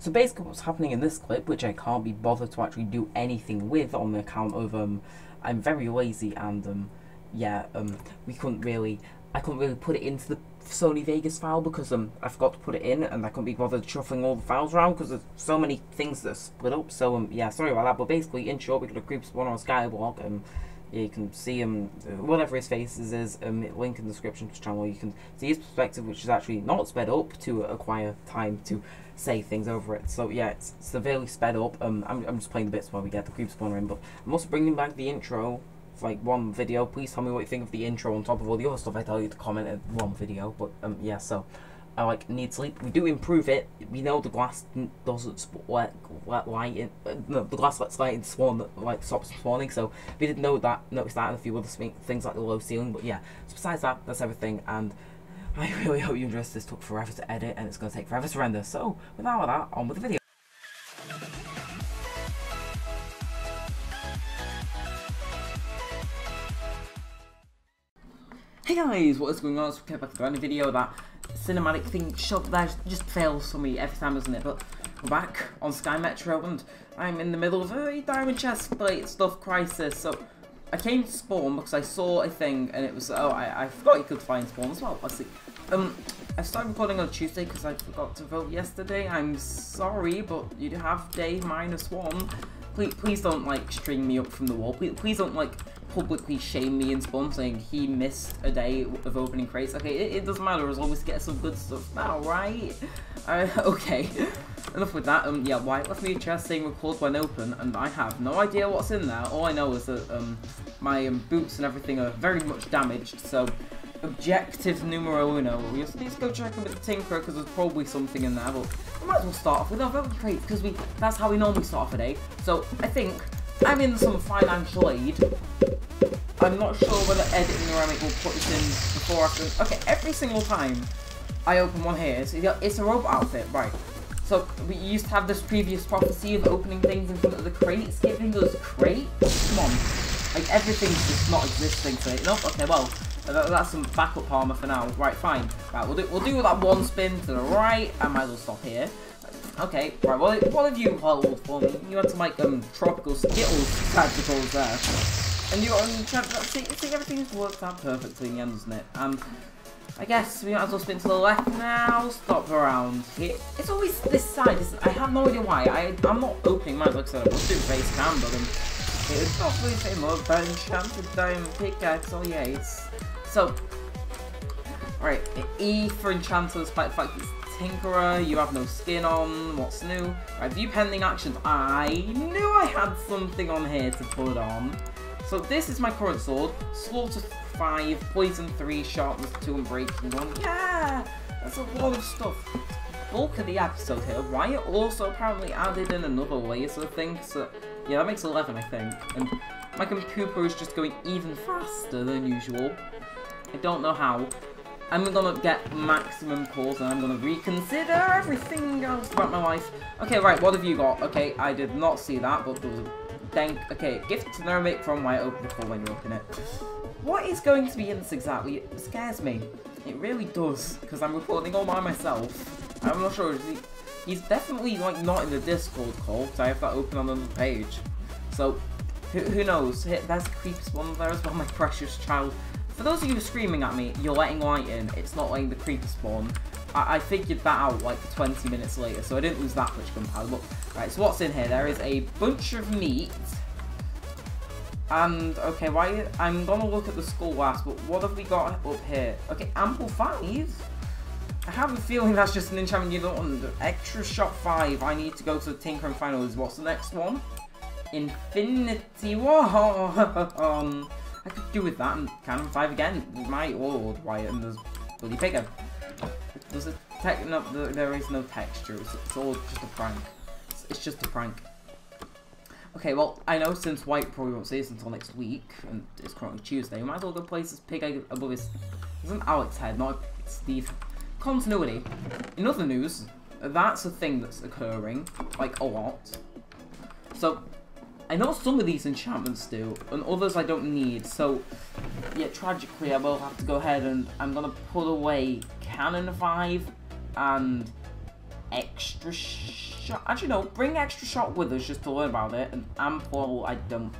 So basically what's happening in this clip, which I can't be bothered to actually do anything with on the account of I'm very lazy and yeah, I couldn't really put it into the Sony Vegas file because I forgot to put it in and I couldn't be bothered shuffling all the files around because there's so many things that are split up. So yeah, sorry about that, but basically in short we got a group spawn on Skyblock. Yeah, you can see whatever his face is, link in the description to the channel. You can see his perspective, which is actually not sped up to acquire time to say things over it. So yeah, it's severely sped up. I'm just playing the bits while we get the creep spawner in, but I'm also bringing back the intro for like one video. Please tell me what you think of the intro on top of all the other stuff I tell you to comment at one video. But yeah, so I like need sleep. We do improve it. We know the glass doesn't let light in. No, the glass lets light in spawn, like stops spawning. So we didn't know that. Notice that and a few other things like the low ceiling. But yeah. So besides that, that's everything. And I really hope you enjoyed this. This took forever to edit, and it's going to take forever to render. So without that, on with the video. Hey guys, what is going on? So we came back to the random video that cinematic thing shot there just fails for me every time, doesn't it? But we're back on Sky Metro and I'm in the middle of a diamond chest plate stuff crisis. So I came to spawn because I saw a thing and it was, oh, I forgot you could find spawn as well. Let's see. I started recording on Tuesday because I forgot to vote yesterday. I'm sorry, but you have day -1. Please don't like string me up from the wall. Please don't like publicly shame me in spawn saying he missed a day of opening crates. Okay, it doesn't matter as long as we get some good stuff now, right? Okay, enough with that. Yeah, Wyatt left me a chest saying record when open, and I have no idea what's in there. All I know is that my boots and everything are very much damaged, so objective numero 1. We just need to go check in with the Tinkerer because there's probably something in there, but we might as well start off with our opening crates because that's how we normally start off a day. So I think I'm in some financial aid. I'm not sure whether editing Neremik will put this in before or after. Okay, every single time I open one here, it's a robot outfit, right? So we used to have this previous prophecy of opening things in front of the crates, giving us crates. Come on, like everything's just not existing today. Nope. Okay, well that's some backup armor for now. Right, fine. Right, we'll do that one spin to the right. I might as well stop here. Okay, right, what have you held for me? You had some, like, tropical skittles tacticals there. And you see, everything's worked out perfectly in the end, doesn't it? I guess we might as well spin to the left now, stop around here. It's always this side, isn't it? I have no idea why. I'm not opening mine, like I said, I was doing base cam, but it's not really the same old Enchanter, diamond pickaxe, oh yeah, it's... So, right, E for Enchanter, despite the fact it's Tinkerer, you have no skin on, what's new? Right, view pending actions. I knew I had something on here to put on. So this is my current sword. Slaughter 5, poison 3, sharpness 2, and breaking 1. Yeah! That's a lot of stuff. Bulk of the episode here. Wyatt also apparently added in another layer sort of thing, so yeah, that makes 11, I think. And my computer is just going even faster than usual. I don't know how. I'm gonna get maximum calls and I'm gonna reconsider everything else about my life. Okay, right, what have you got? Okay, I did not see that, but there was a dank. Okay, gift to Neremik from Wyatt, open before when you open it. What is going to be in this exactly? It scares me. It really does, because I'm recording all by myself. I'm not sure. He's definitely like not in the Discord call, because I have that open on another page. So, who knows? There's creeps one there as well, my precious child. For those of you who are screaming at me, you're letting light in, it's not letting the creeper spawn. I figured that out like 20 minutes later, so I didn't lose that much gunpowder. Right, so what's in here? There is a bunch of meat. And, okay, why? I'm gonna look at the skull last, but what have we got up here? Okay, Ample 5? I have a feeling that's just an enchantment you don't want. Extra Shot 5, I need to go to the Tinker and find out. What's the next one? Infinity War! I could do with that, and Cannon 5 again. My lord, Wyatt, and there's bloody pig. There's a tech. No, there is no texture. It's all just a prank. It's just a prank. Okay, well, I know since Wyatt probably won't see this until next week, and it's currently Tuesday, we might as well go place this pig egg above his. There's an Alex head, not a Steve. Continuity. In other news, that's a thing that's occurring, like a lot. So. I know some of these enchantments do, and others I don't need, so yeah, tragically I will have to go ahead and I'm gonna put away Cannon 5 and extra shot. Actually, no, bring extra shot with us just to learn about it. And ample, I don't.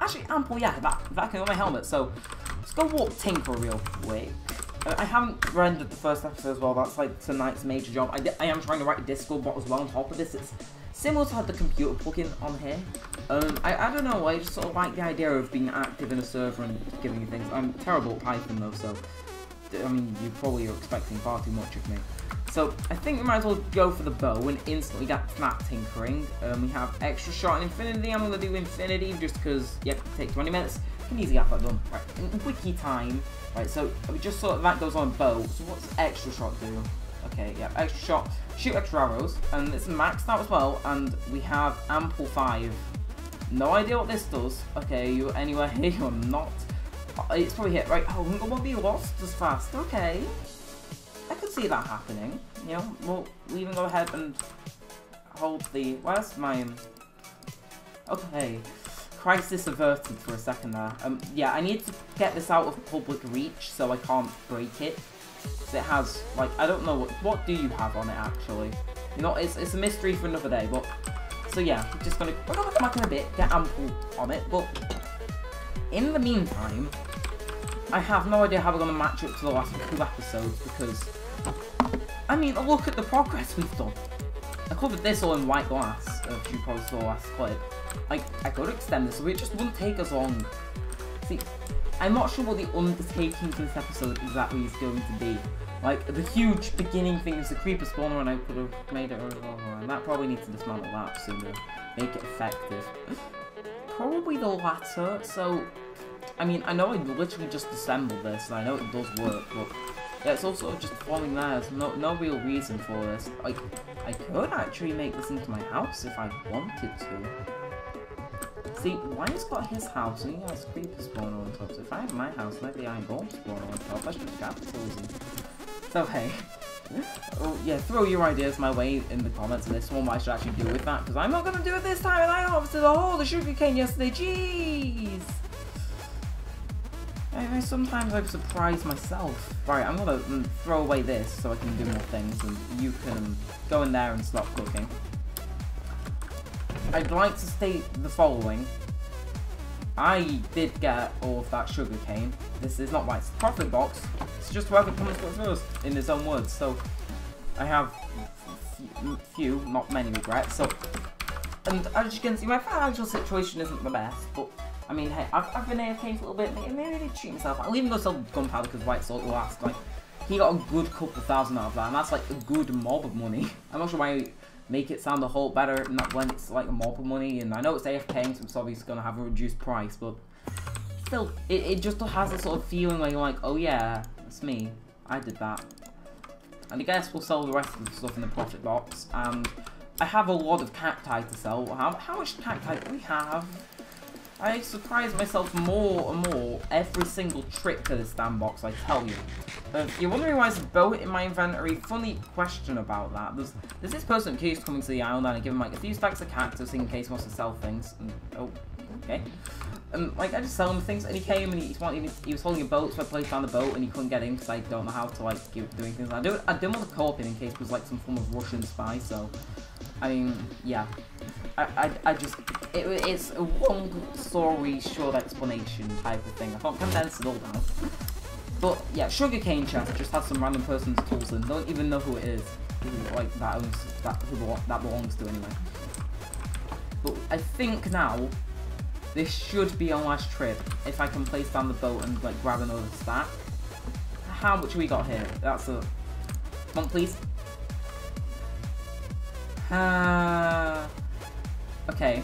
Actually, ample, yeah, that can go on my helmet. So let's go walk Tinkerer real quick. I haven't rendered the first episode as well. That's like tonight's major job. I am trying to write a Discord bot as well on top of this. It's similar to have the computer plugin on here. I don't know. I just sort of like the idea of being active in a server and giving you things. I'm terrible at Python though, so I mean you probably are expecting far too much of me. So I think we might as well go for the bow and instantly get that tinkering. We have extra shot and infinity. I'm gonna do infinity just because yep, it takes 20 minutes. I can easily get that done. Right, in wiki time. Right, so we just sort of that goes on bow. So what's extra shot do? Okay, yeah, extra shot. Shoot extra arrows, and it's maxed out as well. And we have ample 5. No idea what this does. Okay, you're anywhere here. You're not. It's probably hit. Right. Oh, I'm gonna be lost as fast. Okay, I could see that happening. You know, we'll even go ahead and hold the. Where's mine? Okay. Crisis averted for a second there. Yeah, I need to get this out of public reach, so I can't break it. Because it has, like, I don't know what do you have on it actually. You know, it's a mystery for another day. But so yeah, I'm just gonna come back in a bit, get ample on it. But in the meantime, I have no idea how we're gonna match up to the last 2 episodes because I mean, look at the progress we've done. I covered this all in white glass, if you probably saw last clip. I could extend this, so it just wouldn't take as long. See, I'm not sure what the undertaking for this episode exactly is going to be. Like, the huge beginning thing is the creeper spawner, and I could have made it over, and that probably needs to dismantle that sooner, make it effective. Probably the latter, so, I mean, I know I literally just assembled this, and I know it does work, but yeah, it's also just falling there. There's no real reason for this. Like, I could actually make this into my house if I wanted to. See, Wyatt's got his house and he has creeper spawner on top. So if I have my house, maybe I have gold spawner on top. That's just capitalism. So hey, oh yeah, throw your ideas my way in the comments of this one. What I should actually do with that because I'm not gonna do it this time. And I harvested a whole the sugarcane yesterday. Jeez. Sometimes I surprise myself. Right, I'm gonna throw away this so I can do more things and you can go in there and stop cooking. I'd like to state the following. I did get all of that sugar cane. This is not why it's a profit box. It's just whoever comes first in his own words. So I have few, not many regrets. So, and as you can see, my financial situation isn't the best, but I mean, hey, I've been entertained for a little bit, maybe I did treat myself. I'll even go sell gunpowder because White's all last. Like, he got a good couple thousand out of that, and that's like a good mob of money. I'm not sure why you make it sound a whole better not when it's like a mob of money, and I know it's AFK, so it's obviously going to have a reduced price, but still, it just has a sort of feeling where you're like, oh yeah, it's me, I did that. And I guess we'll sell the rest of the stuff in the profit box, and I have a lot of cacti to sell. How much cacti do we have? I surprise myself more and more every single trip to this damn box, I tell you. You're wondering why there's a bow in my inventory? Funny question about that. There's this person who keeps coming to the island and I give him like a few stacks of cactus in case he wants to sell things. And, oh, okay. Like I just sell him things and he came and he was holding a boat, so I placed down the boat and he couldn't get in because I don't know how to like keep doing things. I didn't want to co-op in case it was like some form of Russian spy, so I mean, yeah. I just, it's a long story, short explanation type of thing. I can't condense it all down. But yeah, sugarcane chest just has some random person's tools in. Don't even know who it is. Who, like that owns that belongs to anyway. But I think now this should be our last trip if I can place down the boat and like grab another stack. How much we got here? That's a come on, please. Okay,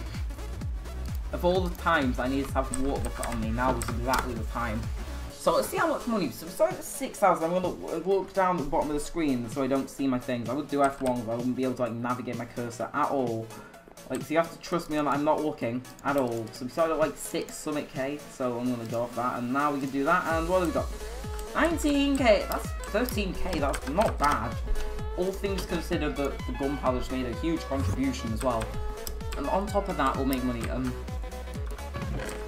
of all the times I needed to have a water bucket on me, now was exactly the time. So let's see how much money, so we're starting at 6,000, I'm going to walk down the bottom of the screen so I don't see my things. I would do F1, but I wouldn't be able to like navigate my cursor at all. Like, so you have to trust me on that, I'm not looking at all. So we started at like 6 summit K, so I'm going to go off that, and now we can do that, and what have we got? 19K, that's 13K, that's not bad. All things considered, the gunpowder just made a huge contribution as well. And on top of that, we'll make money.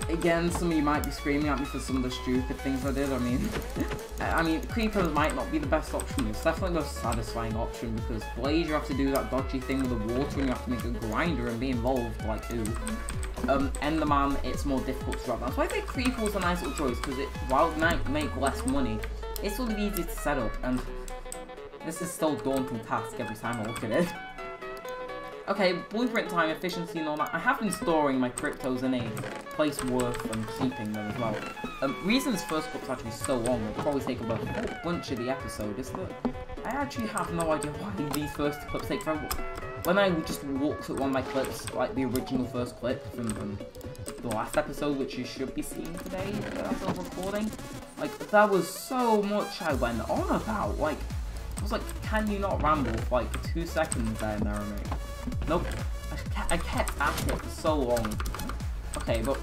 Again, some of you might be screaming at me for some of the stupid things I did. I mean, creeper might not be the best option. It's definitely the most satisfying option because Blaze, you have to do that dodgy thing with the water, and you have to make a grinder and be involved. Like, ooh. Enderman, it's more difficult to drop. That's why I think creeper was a nice little choice, because it, while it might make less money, it's sort of easy to set up, and this is still a daunting task every time I look at it. Okay, blueprint time, efficiency and all that. I have been storing my cryptos in a place worth keeping them as well. Reason's first book's actually so long, it'll probably take about a bunch of the episode, isn't it? I actually have no idea why these first clips take forever. When I just looked at one of my clips, like the original first clip from the last episode, which you should be seeing today after the recording, like, there was so much I went on about. Like, I was like, can you not ramble for like 2 seconds there, Neremik? Nope, I kept at it for so long. Okay, but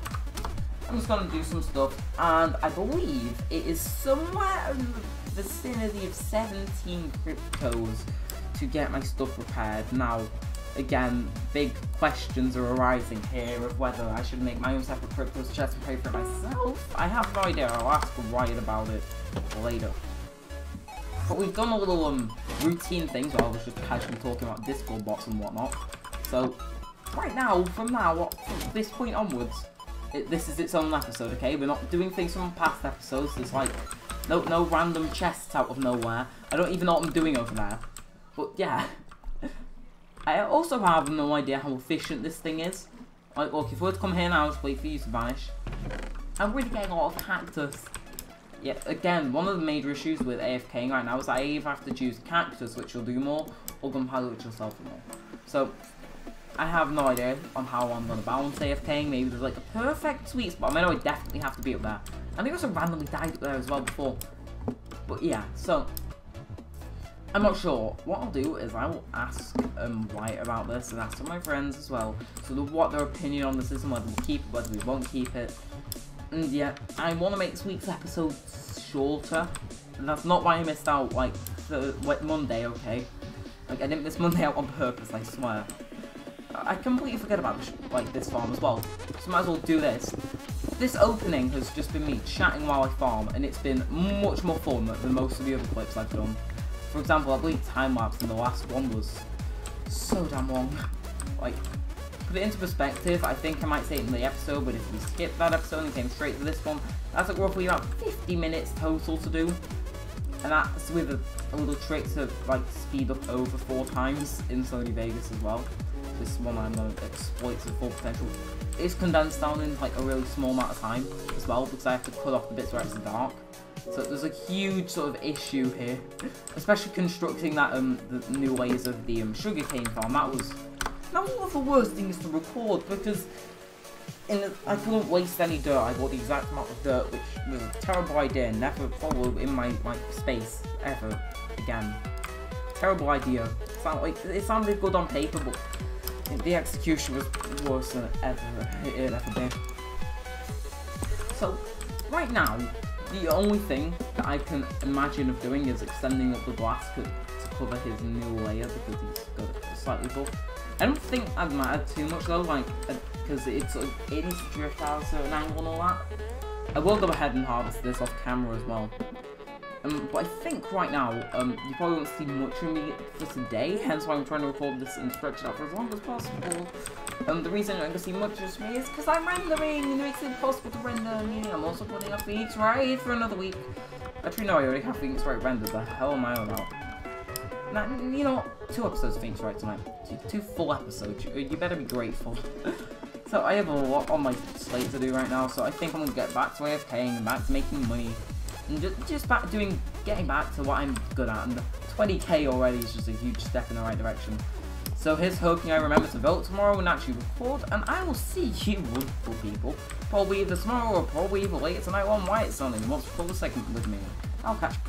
I'm just gonna do some stuff, and I believe it is somewhere in the vicinity of 17 cryptos to get my stuff repaired. Now, again, big questions are arising here of whether I should make my own separate cryptos chest and pay for it myself. I have no idea, I'll ask Wyatt about it later. But we've done a little routine things while I was just casually talking about Discord bots and whatnot. So, right now, from this point onwards, this is its own episode, okay? We're not doing things from past episodes. There's like, no random chests out of nowhere. I don't even know what I'm doing over there. But yeah. I also have no idea how efficient this thing is. Like, look, if we were to come here now, I'll just wait for you to vanish. I'm really getting a lot of cactus. Yeah, again, one of the major issues with AFKing right now is that I either have to choose cactus, which will do more, or gunpowder, which will sell for more. So, I have no idea on how I'm going to balance AFKing. Maybe there's like a perfect sweet spot. I know I definitely have to be up there. I think I also randomly died up there as well before. But yeah, so, I'm not sure. What I'll do is I will ask Wyatt about this, and ask some of my friends as well, sort of what their opinion on this is, and whether we keep it, whether we won't keep it. And yeah, I want to make this week's episode shorter, and that's not why I missed out, like, Monday, okay? Like, I didn't miss Monday out on purpose, I swear. I completely forget about, this farm as well, so might as well do this. This opening has just been me chatting while I farm, and it's been much more fun than most of the other clips I've done. For example, I believe time-lapse in the last one was so damn long. Like, put it into perspective, I think I might say it in the episode, but if we skipped that episode and came straight to this one, that's like roughly about 50 minutes total to do, and that's with a little trick to like speed up over 4 times in Sony Vegas as well. This one I'm going to exploit to the full potential. It's condensed down in like a really small amount of time as well, because I have to cut off the bits where it's dark. So there's a huge sort of issue here, especially constructing that the new layers of the sugarcane farm. That was one of the worst things to record, because I couldn't waste any dirt. I bought the exact amount of dirt, which was a terrible idea, never followed in my space ever again. Terrible idea. It sounded good on paper, but the execution was worse than it ever did. So right now, the only thing that I can imagine of doing is extending up the glass to cover his new layer, because he's got slightly buff. I don't think I'd matter too much though, like, because it needs to drift out at an angle and all that. I will go ahead and harvest this off camera as well. But I think right now, you probably won't see much of me for today, hence why I'm trying to record this and stretch it out for as long as possible. The reason you're not going to see much of me is because I'm rendering, and it makes it impossible to render, meaning I'm also putting up the eats right for another week. Actually, no, I already have the eats right rendered. The hell am I on about? Now, you know what? 2 episodes of Phoenix Wright tonight. 2 full episodes. You better be grateful. So I have a lot on my slate to do right now, so I think I'm going to get back to AFKing, back to making money, and just back doing, getting back to what I'm good at, and the 20k already is just a huge step in the right direction. So here's hoping I remember to vote tomorrow and actually record, and I will see you wonderful people, probably either tomorrow or probably even later tonight on Wyatt's Sunday, and once for the segment with me. I'll catch you.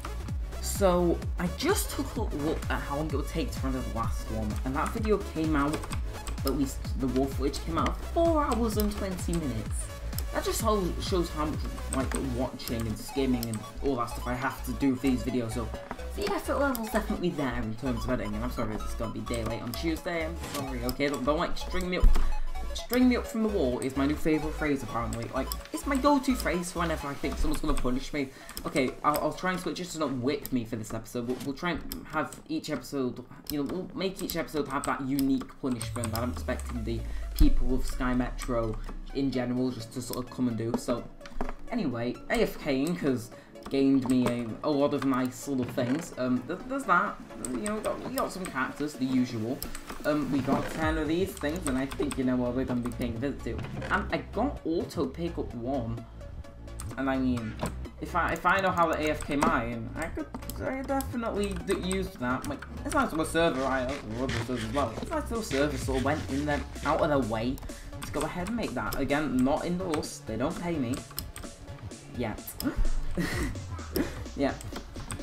So, I just took a look at how long it would take to render the last one, and that video came out, at least the raw footage came out, 4 hours and 20 minutes. That just shows how much like watching and skimming and all that stuff I have to do for these videos, so the effort level's definitely there in terms of editing, and I'm sorry it's going to be day late on Tuesday, I'm sorry, okay, don't like string me up. String me up from the wall is my new favourite phrase, apparently. Like, it's my go-to phrase for whenever I think someone's going to punish me. Okay, I'll try and switch it to not whip me for this episode. We'll try and have each episode, you know, we'll make each episode have that unique punishment that I'm expecting the people of Sky Metro in general just to sort of come and do. So, anyway, AFKing has gained me a lot of nice little things. There's that. You know, we got some cactus, the usual. We got 10 of these things, and I think you know what we're going to be paying a visit to. And I got auto pick up one. And I mean, if I know how to AFK mine, I definitely use that. Like, it's nice to the server, right? As well. It's nice to the server sort of went in there, out of their way to go ahead and make that. Again, not endorsed. They don't pay me yet. Yeah.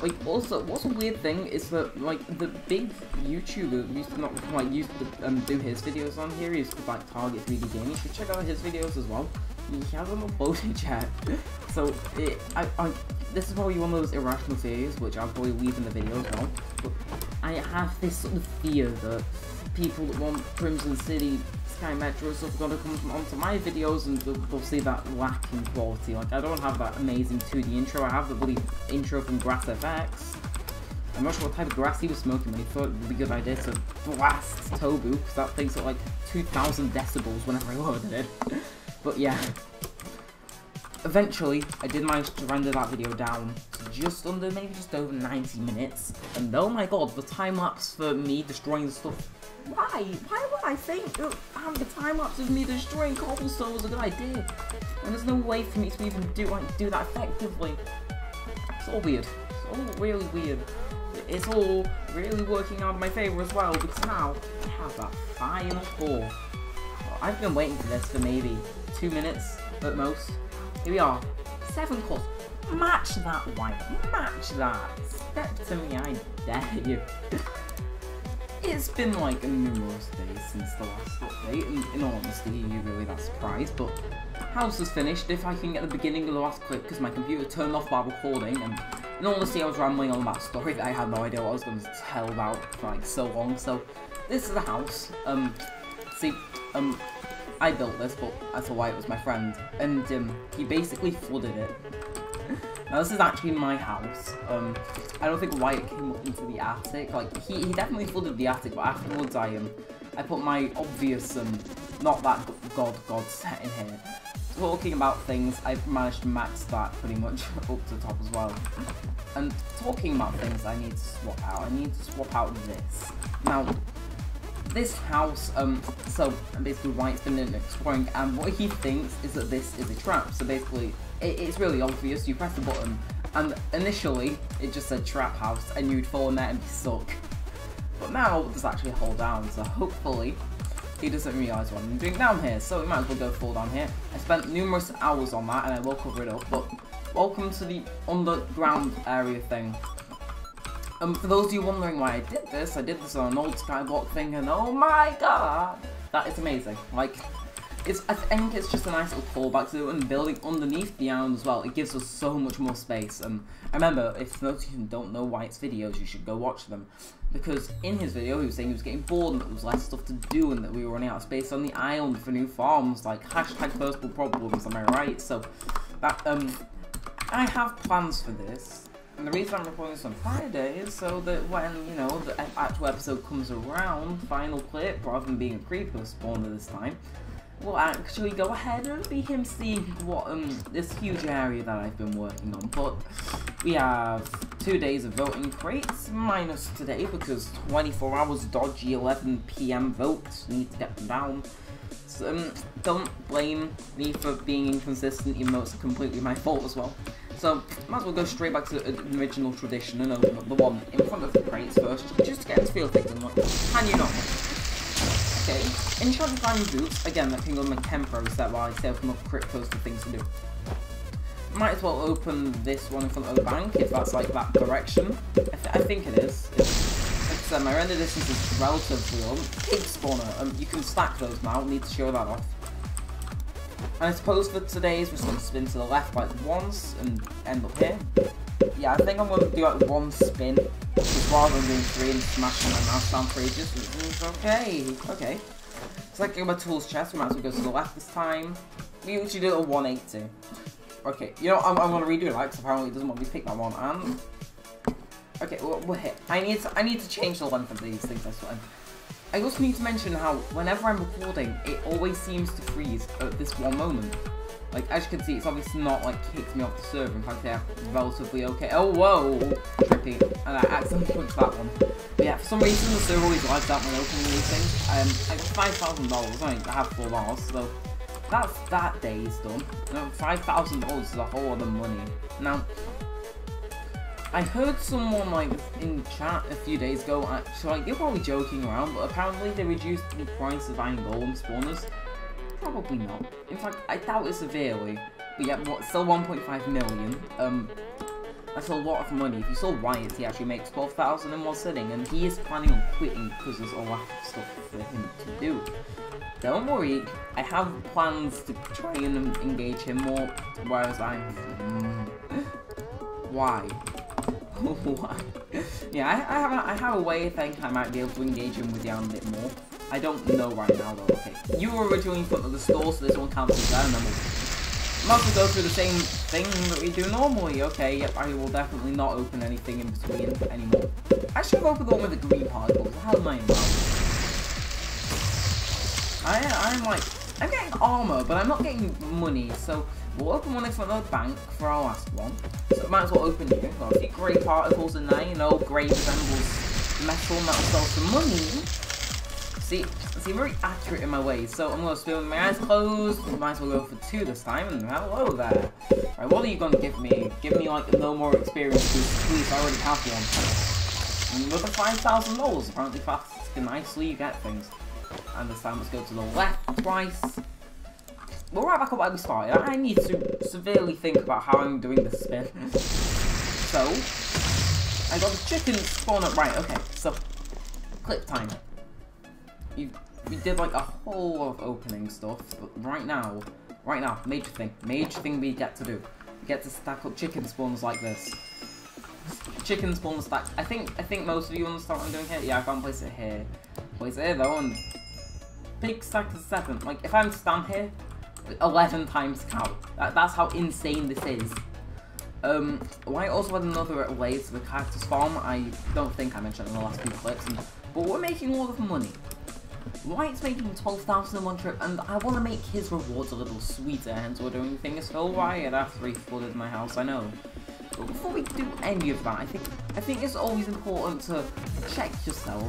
Like, also, what's a weird thing is that, like, the big YouTuber who used to not quite used to do his videos on here, he used to, like, target 3D gaming. You should check out his videos as well. He hasn't uploaded yet. So, this is probably one of those irrational theories, which I'll probably leave in the video as well. But I have this sort of fear that people that want Crimson City, Sky Metro stuff are going to come onto my videos and they'll see that lack in quality. Like, I don't have that amazing 2D intro. I have the bloody intro from Grass FX. I'm not sure what type of grass he was smoking, but he thought it would be a good idea to blast Tobu, because that thing's at like 2,000 decibels whenever I loaded it. But yeah. Eventually, I did manage to render that video down to just under, maybe just over 90 minutes. And oh my god, the time lapse for me destroying stuff. Why? Why would I think having a time lapse of me destroying cobblestone was a good idea? And there's no way for me to even do that effectively. It's all weird. It's all really weird. It's all really working out in my favour as well, because now I have that final score. I've been waiting for this for maybe 2 minutes at most. Here we are. 7 calls. Match that, Wyatt. Match that. Step to me, I dare you. It's been like numerous days since the last update, and in all honesty, you're really that surprised, but house is finished. If I can get the beginning of the last clip, because my computer turned off while recording, and in all honesty, I was rambling on that story that I had no idea what I was going to tell about for like so long. So, this is the house. See, I built this, but that's why it was my friend, and he basically flooded it. Now, this is actually my house. I don't think Wyatt came up into the attic. Like, he definitely flooded the attic, but afterwards I put my obvious, not that god set in here. Talking about things, I've managed to max that pretty much up to the top as well. And talking about things I need to swap out. I need to swap out this. Now, this house, so basically Wyatt's been exploring, and what he thinks is that this is a trap. So basically, it's really obvious. You press the button, and initially it just said trap house, and you'd fall in there and be stuck. But now there's actually a hole down, so hopefully he doesn't realise what I'm doing down here. So we might as well go fall down here. I spent numerous hours on that, and I will cover it up. But welcome to the underground area thing. For those of you wondering why I did this on an old Skyblock thing, and oh my god, that is amazing. Like. I think it's just a nice little callback to it, and building underneath the island as well, it gives us so much more space. Remember, if those of you don't know Wyatt's videos, you should go watch them. Because in his video, he was saying he was getting bored and that there was less stuff to do and that we were running out of space on the island for new farms, like hashtag first world problems, am I right? So, that, I have plans for this. And the reason I'm recording this on Friday is so that when, you know, the actual episode comes around, final clip, rather than being a creeper spawner this time, we'll actually go ahead and be him seeing what this huge area that I've been working on. But we have 2 days of voting crates, minus today, because 24 hours dodgy 11 PM votes, need to get them down. So, don't blame me for being inconsistent, even though it's completely my fault as well. So might as well go straight back to the original tradition and open up the one in front of the crates first, just to get to feel things and like, can you not? Okay, Enchanter diamond boots, again that can go on my temporary set while I save them up cryptos for things to do. Might as well open this one in front of the bank, if that's like that direction. I think it is. It's, my render distance is relatively long. Pig spawner, you can stack those now, need to show that off. And I suppose for today's we're just going to spin to the left like once and end up here. Yeah, I think I'm going to do like one spin, rather than doing 3 and smashing my mouse down for ages. Okay, okay. Selecting my tools chest, we might as well go to the left this time. We literally did a 180. Okay, you know what, I'm gonna redo it, right? Because apparently it doesn't want me to pick that one, and... Okay, we're hit. I need to change the length of these things, I swear. I also need to mention how, whenever I'm recording, it always seems to freeze at this one moment. Like, as you can see, it's obviously not, like, kicked me off the server. In fact, they are relatively okay. Oh, whoa! Trippy. And I accidentally clicked that one. But yeah, for some reason, the server always lags out when opening these things. Like, $5,000, I mean, I have 4 bars, so... That's that day's done. No, $5,000 is a whole lot of money. Now, I heard someone like in chat a few days ago. Actually, like, they're probably joking around, but apparently they reduced the price of iron golem spawners. Probably not. In fact, I doubt it severely. But yeah, what? Still 1.5 million. That's a lot of money. If you saw Wyatt, he actually makes 12,000 in one sitting, and he is planning on quitting because there's a lack of stuff for him to do. Don't worry, I have plans to try and engage him more, whereas I'm... Why? Why? Yeah, I have a way I think I might be able to engage him with Jan a bit more. I don't know right now though, okay. You were originally in front of the store, so this one counts as that, and then we'll not go through the same thing that we do normally, okay. Yep, I will definitely not open anything in between anymore. I should have opened the one with the green particles, how am I in that? I'm getting armor, but I'm not getting money, so we'll open one in front of the bank for our last one. So might as well open here. Got a few grey particles in there, you know, grey resembles metal, and that'll sell some money. See, very accurate in my way, so I'm going to spin with my eyes closed. Might as well go for 2 this time, and hello there. Right, what are you going to give me? Give me, like, no more experiences, please, I already have one. Another $5,000, apparently fast and nicely you get things. And this time, let's go to the left twice. We're right back up where we started. I need to severely think about how I'm doing this spin. So, I got the chicken spawn up right. Okay, so, clip timer. We did like a whole lot of opening stuff, but right now, major thing we get to do. We get to stack up chicken spawns like this. Chicken spawn stack. I think most of you understand what I'm doing here. Yeah, I can't place it here. Place it here though, and big stack of 7. Like if I'm stand here, 11 times count. That's how insane this is. Why also had another way to the cactus farm. I don't think I mentioned in the last few clips, but we're making a lot of money. Wyatt's making 12,000 in one trip, and I want to make his rewards a little sweeter. Hence, we're doing things. Oh, Wyatt, I've 3 flooded my house. I know. But before we do any of that, I think it's always important to check yourself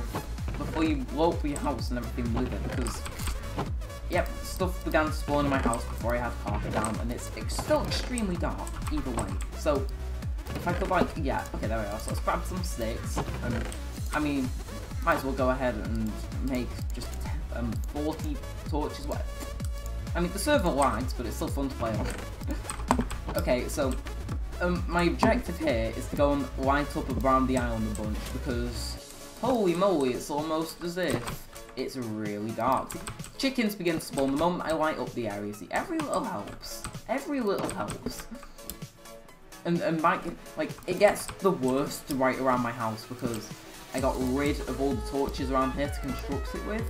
before you blow up your house and everything with it, because, yep, stuff began to spawn in my house before I had carpet down, and it's still extremely dark, either way. So, if I could, like, yeah, okay, there we are, so let's grab some sticks, and, I mean, might as well go ahead and make just 40 torches, what? I mean, the server lags, but it's still fun to play on. Okay, so... my objective here is to go and light up around the island a bunch, because holy moly, it's almost as if it's really dark. Chickens begin to spawn the moment I light up the area. See, every little helps. Every little helps. And back, like, it gets the worst right around my house because I got rid of all the torches around here to construct it with.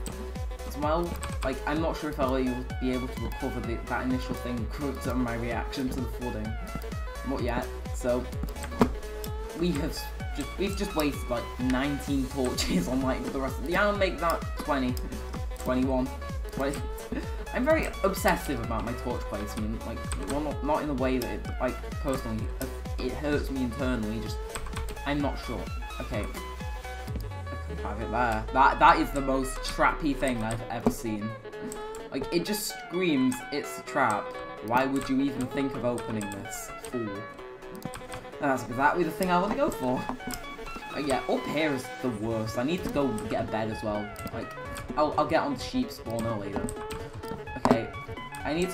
As well, like, I'm not sure if I'll be able to recover that initial thing because of my reaction to the flooding. Not yet, so we've just wasted like 19 torches on like the rest of the island. Make that 20, 21, 20. I'm very obsessive about my torch placement, like, well, not in the way that it, like, personally it hurts me internally. Just I'm not sure. Okay, I can have it there. That is the most trappy thing I've ever seen. Like, it just screams it's a trap. Why would you even think of opening this? Fool. That's exactly the thing I want to go for. But yeah, up here is the worst. I need to go get a bed as well. Like, I'll get on the sheep spawner later. Okay, I need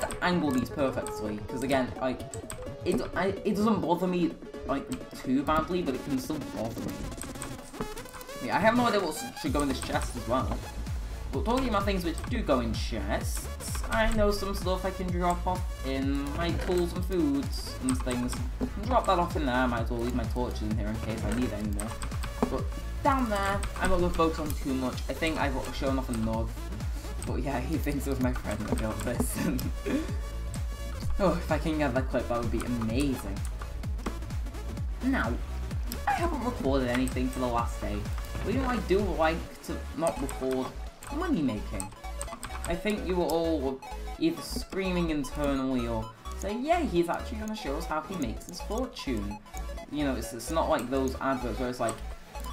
to angle these perfectly, because again, like, it doesn't bother me, like, too badly, but it can still bother me. Yeah, I have no idea what should go in this chest as well. But talking about things which do go in chests, I know some stuff I can drop off in my tools and foods and things. Drop that off in there. I might as well leave my torches in here in case I need any more. But down there. I'm not going to focus on too much. I think I've got to show him off in the north. But yeah, he thinks it was my friend that built this. Oh, if I can get that clip, that would be amazing. Now, I haven't recorded anything for the last day. But you know, I do like to not record money making. I think you were all either screaming internally or saying, yeah, he's actually going to show us how he makes his fortune. You know, it's not like those adverts where it's like,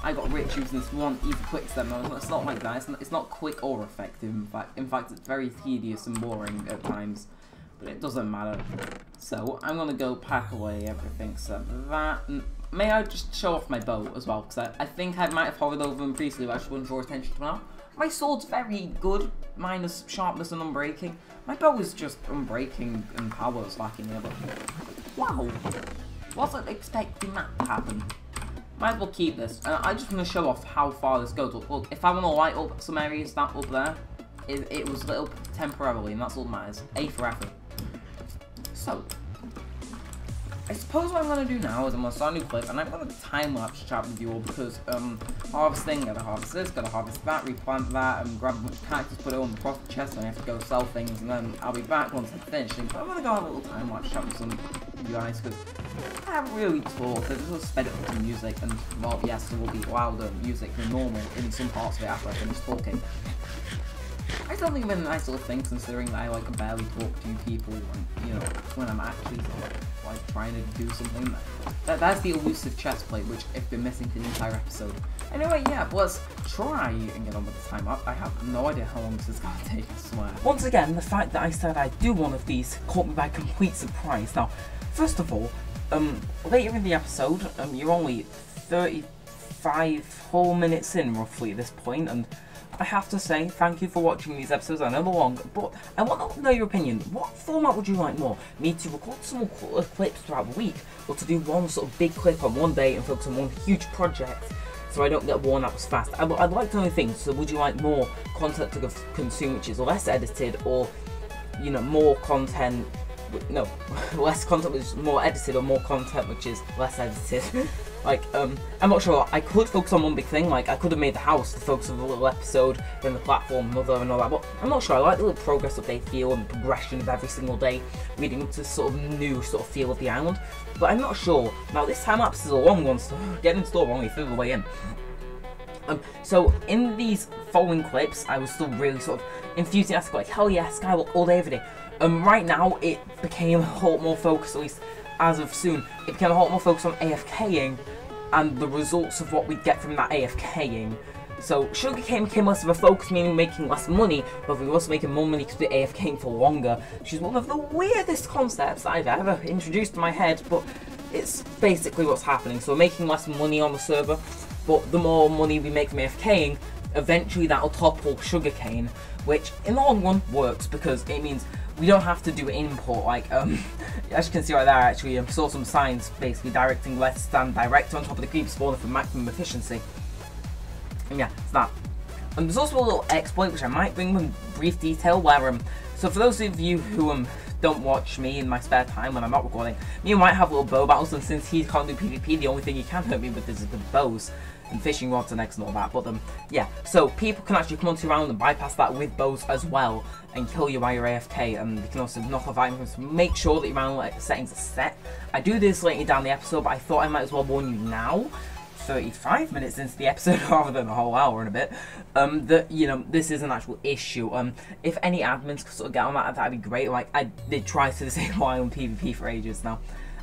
I got rich using this one easy quick step. It's not like that. It's not quick or effective. In fact, it's very tedious and boring at times. But it doesn't matter. So I'm gonna go pack away everything. So that may I just show off my bow as well? Because I think I might have hovered over them previously, but I just wouldn't draw attention to them. My sword's very good, minus sharpness and unbreaking. My bow is just unbreaking and power is lacking in it. Wow, wasn't expecting that to happen. Might as well keep this. I just want to show off how far this goes. Look, if I want to light up some areas that up there, it was lit up temporarily, and that's all that matters. A for effort. So, I suppose what I'm going to do now is I'm going to start a new clip, and I'm going to time-lapse chat with you all, because harvesting, gotta harvest this, gotta harvest that, replant that, and grab a bunch of cactus, put it all in the profit chest, and I have to go sell things, and then I'll be back once I finish things. But I'm going to go have a little time-lapse chat with some guys, because I haven't really talked. I just want to sped it up to music, and, well, yes, there will be louder music than normal in some parts of it after I finish talking. I still think it's been a nice little thing, considering that I, like, barely talk to you people, and, you know, when I'm actually, like, trying to do something. That's the elusive chest plate, which I've been missing for the entire episode. Anyway, yeah, let's try and get on with the time up. I have no idea how long this is going to take, I swear. Once again, the fact that I said I'd do one of these caught me by complete surprise. Now, first of all, later in the episode, you're only 35 whole minutes in, roughly, at this point, and I have to say, thank you for watching these episodes. I know they're long, but I want to know your opinion. What format would you like more? Me to record some clips throughout the week, or to do one sort of big clip on one day and focus on one huge project so I don't get worn out as fast? I'd like to know things, so would you like more content to consume which is less edited, or, you know, more content... No, less content which is more edited, or more content which is less edited? Like, I'm not sure. I could focus on one big thing, like I could have made the house the focus of a little episode, then the platform, mother, and all that, but I'm not sure. I like the little progress update feel and the progression of every single day leading up to sort of new sort of feel of the island, but I'm not sure. Now, this time-lapse is a long one, so getting to the only third of the way in. So in these following clips, I was still really sort of enthusiastic, like, hell yeah, Skywalk all day, every day. Right now, it became a lot more focused, at least as of soon. It became a lot more focused on AFKing and the results of what we get from that AFKing. So sugarcane became less of a focus, meaning making less money, but we were also making more money because we're AFKing for longer, which is one of the weirdest concepts I've ever introduced in my head, but it's basically what's happening. So we're making less money on the server, but the more money we make from AFKing, eventually that'll topple sugarcane, which in the long run works because it means we don't have to do import. Like, as you can see right there, actually, I saw some signs basically directing left stand direct on top of the creep spawner for maximum efficiency. And yeah, it's that. And there's also a little exploit which I might bring in brief detail where, so for those of you who don't watch me in my spare time when I'm not recording, me and Wyatt have little bow battles, and since he can't do PvP, the only thing he can hurt me with is the bows and fishing rods and eggs and all that, but yeah, so people can actually come onto your round and bypass that with bows as well and kill you while you're AFK, and you can also knock off items. Make sure that your round settings are set. I do this later down the episode, but I thought I might as well warn you now, 35 minutes into the episode rather than a whole hour and a bit, that, you know, this is an actual issue. If any admins could sort of get on that, that'd be great. Like, I did try to disable island PvP for ages now.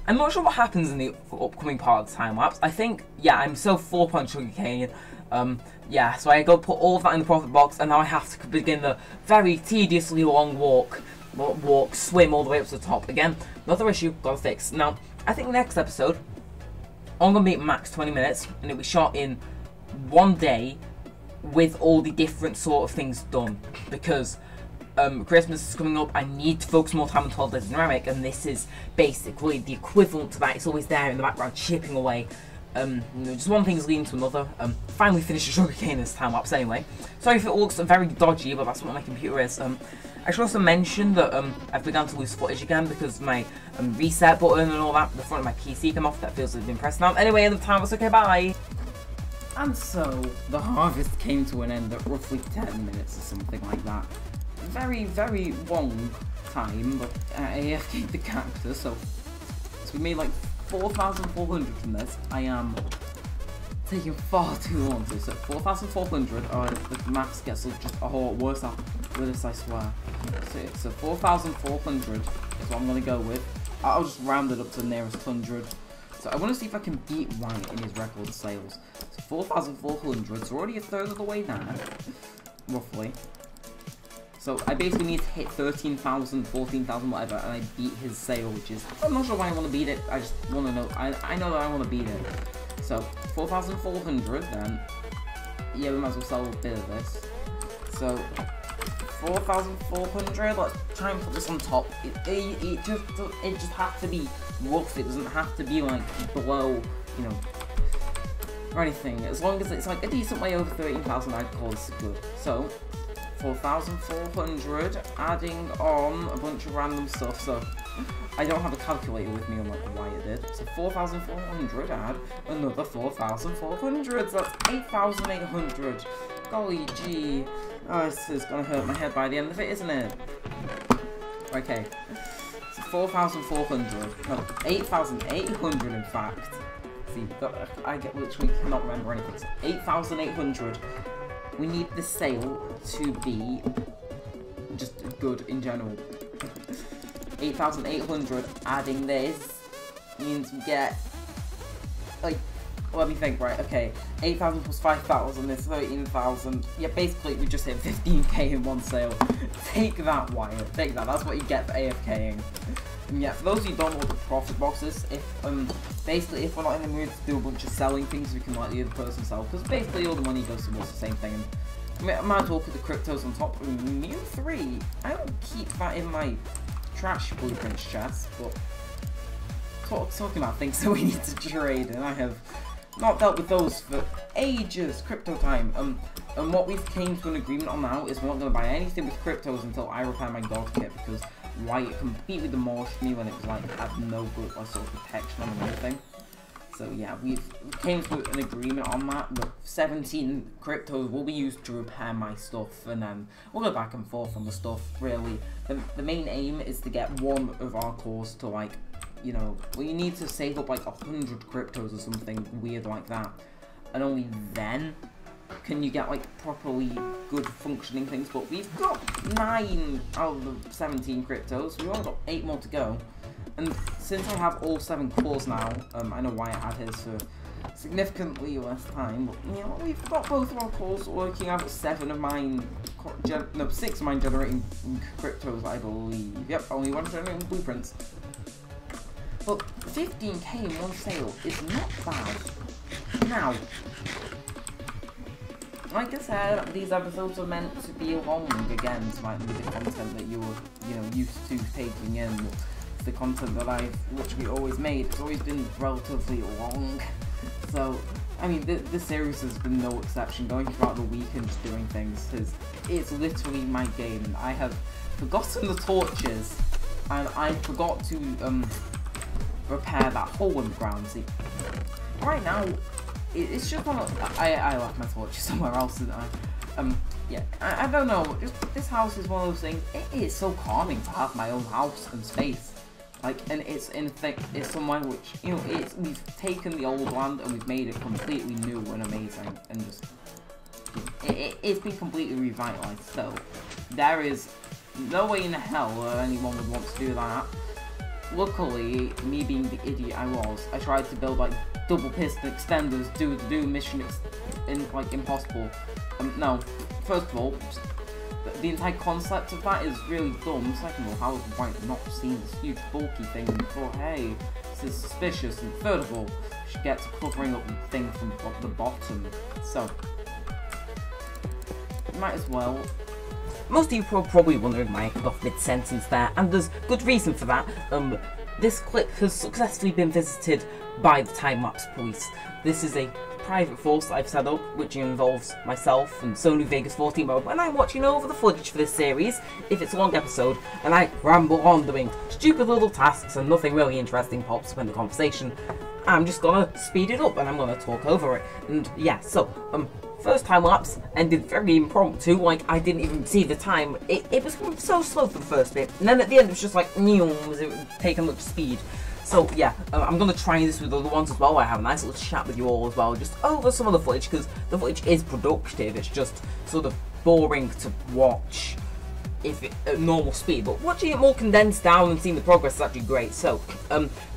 I'm not sure what happens in the upcoming part of the time-lapse. I think, yeah, I'm so 4-punch sugarcane. Yeah, so I go put all of that in the profit box, and now I have to begin the very tediously long swim all the way up to the top. Again, another issue, gotta fix. Now, I think the next episode, I'm going to be at max 20 minutes, and it'll be shot in one day with all the different sort of things done, because Christmas is coming up. I need to focus more time on 12 Days of Neremik, and this is basically the equivalent to that. It's always there in the background, chipping away. You know, just one thing's leading to another. Finally finished the sugarcane this time-lapse anyway. Sorry if it looks very dodgy, but that's what my computer is. I should also mention that I've begun to lose footage again because my reset button and all that, the front of my PC came off. That feels like it's been pressed now. Anyway, end of time, it's okay, bye! And so, the harvest came to an end at roughly 10 minutes or something like that. Very, very long time, but I AFK'd the cactus, so we made like 4,400 from this. I am taking far too long to, so 4,400, or the maths gets just a whole lot worse out with this, I swear. So 4,400 is what I'm going to go with. I'll just round it up to the nearest 100. So I want to see if I can beat Wyatt in his record sales. So 4,400, so we're already a third of the way there, roughly. So I basically need to hit 13,000, 14,000, whatever, and I beat his sale, which is... I'm not sure why I want to beat it, I just want to know... I know that I want to beat it. So 4,400 then. Yeah, we might as well sell a bit of this. So 4,400, let's try and put this on top. It just has to be rough, it doesn't have to be like below, you know, or anything. As long as it's like a decent way over 13,000, I'd call this good. So 4,400, adding on a bunch of random stuff, so I don't have a calculator with me unlike Wyatt did. So 4,400, add another 4,400, so that's 8,800. Golly gee, oh, this is gonna hurt my head by the end of it, isn't it? Okay, so 4,400, no, 8,800 in fact. See, I get literally cannot remember anything, so 8,800. We need the sale to be just good in general. 8,800 adding this means we get, like, let me think, right, okay, 8,000 plus 5,000 is 13,000. Yeah, basically we just hit 15k in one sale. Take that, Wyatt, take that, that's what you get for AFKing. And yeah, for those who don't know what the profit box is, basically, if we're not in the mood to do a bunch of selling things, we can let the other person sell, because basically all the money goes towards the same thing. And I might as well put the cryptos on top. New 3, I don't keep that in my trash blueprints chest, but talking about things that we need to trade, and I have not dealt with those for ages. Crypto time. And what we've came to an agreement on now is we're not going to buy anything with cryptos until I repair my god kit, because Wyatt completely demolished me when it was like I had no good like, sort of protection on anything. So yeah, we've came to an agreement on that. The 17 cryptos will be used to repair my stuff, and then we'll go back and forth on the stuff. Really, the main aim is to get one of our cores to, like, you know, well, you need to save up like 100 cryptos or something weird like that, and only then can you get like properly good functioning things. But we've got 9 out of the 17 cryptos, we've only got 8 more to go. And since I have all 7 cores now, I know Wyatt had his for significantly less time, but you know, we've got both of our cores working. I've got 7 of mine, no, 6 of mine generating cryptos, I believe. Yep, only 1 generating blueprints. But 15k in one sale is not bad. Now, like I said, these episodes are meant to be long again, so like with the content that you're, you know, used to taking in. It's the content that I've literally always made. It's always been relatively long. So, I mean, this series has been no exception. Going throughout the week and just doing things, it's literally my game. And I have forgotten the torches, and I forgot to repair that hole in the ground. See, right now. It's just one of, I left my torch somewhere else, didn't I? Yeah, I don't know, just, this house is one of those things. It is so calming to have my own house and space. Like, and it's in fact, it's somewhere which, you know, we've taken the old land and we've made it completely new and amazing, and just, it's been completely revitalized, so there is no way in hell that anyone would want to do that. Luckily, me being the idiot I was, I tried to build like double piston extenders, do mission like impossible. No, first of all, just, the entire concept of that is really dumb. Second of all, how have Wyatt not seen this huge bulky thing before? Hey, this is suspicious. And third of all, she gets covering up the thing from the bottom. So, might as well. Most of you are probably wondering why I cut off mid-sentence there, and there's good reason for that. This clip has successfully been visited by the time-lapse police. This is a private force I've set up, which involves myself and Sony Vegas 14 mode, and I'm watching over the footage for this series, if it's a long episode, and I ramble on doing stupid little tasks and nothing really interesting pops up in the conversation. I'm just gonna speed it up and I'm gonna talk over it. And yeah, so first time lapse ended very impromptu, like I didn't even see the time. It was going so slow for the first bit, and then at the end it was just like was it taking much speed. So yeah, I'm going to try this with other ones as well. I have a nice little chat with you all as well, just over some of the footage, because the footage is productive, it's just sort of boring to watch if it, at normal speed, but watching it more condensed down and seeing the progress is actually great. So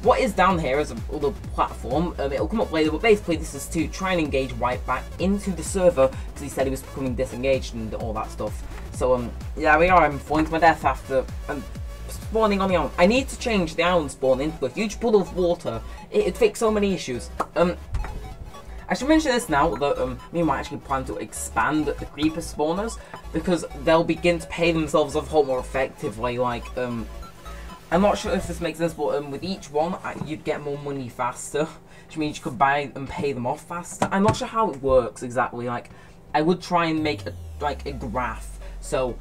what is down here is another platform. It'll come up later, but basically this is to try and engage Wyatt back into the server, because he said he was becoming disengaged and all that stuff. So yeah, we are, I'm falling to my death after spawning on the island. I need to change the island spawn into a huge pool of water. It'd fix so many issues. I should mention this now, that we might actually plan to expand the creeper spawners, because they'll begin to pay themselves off a whole more effectively. Like, I'm not sure if this makes sense, but with each one, you'd get more money faster, which means you could buy and pay them off faster. I'm not sure how it works exactly. Like, I would try and make a graph, so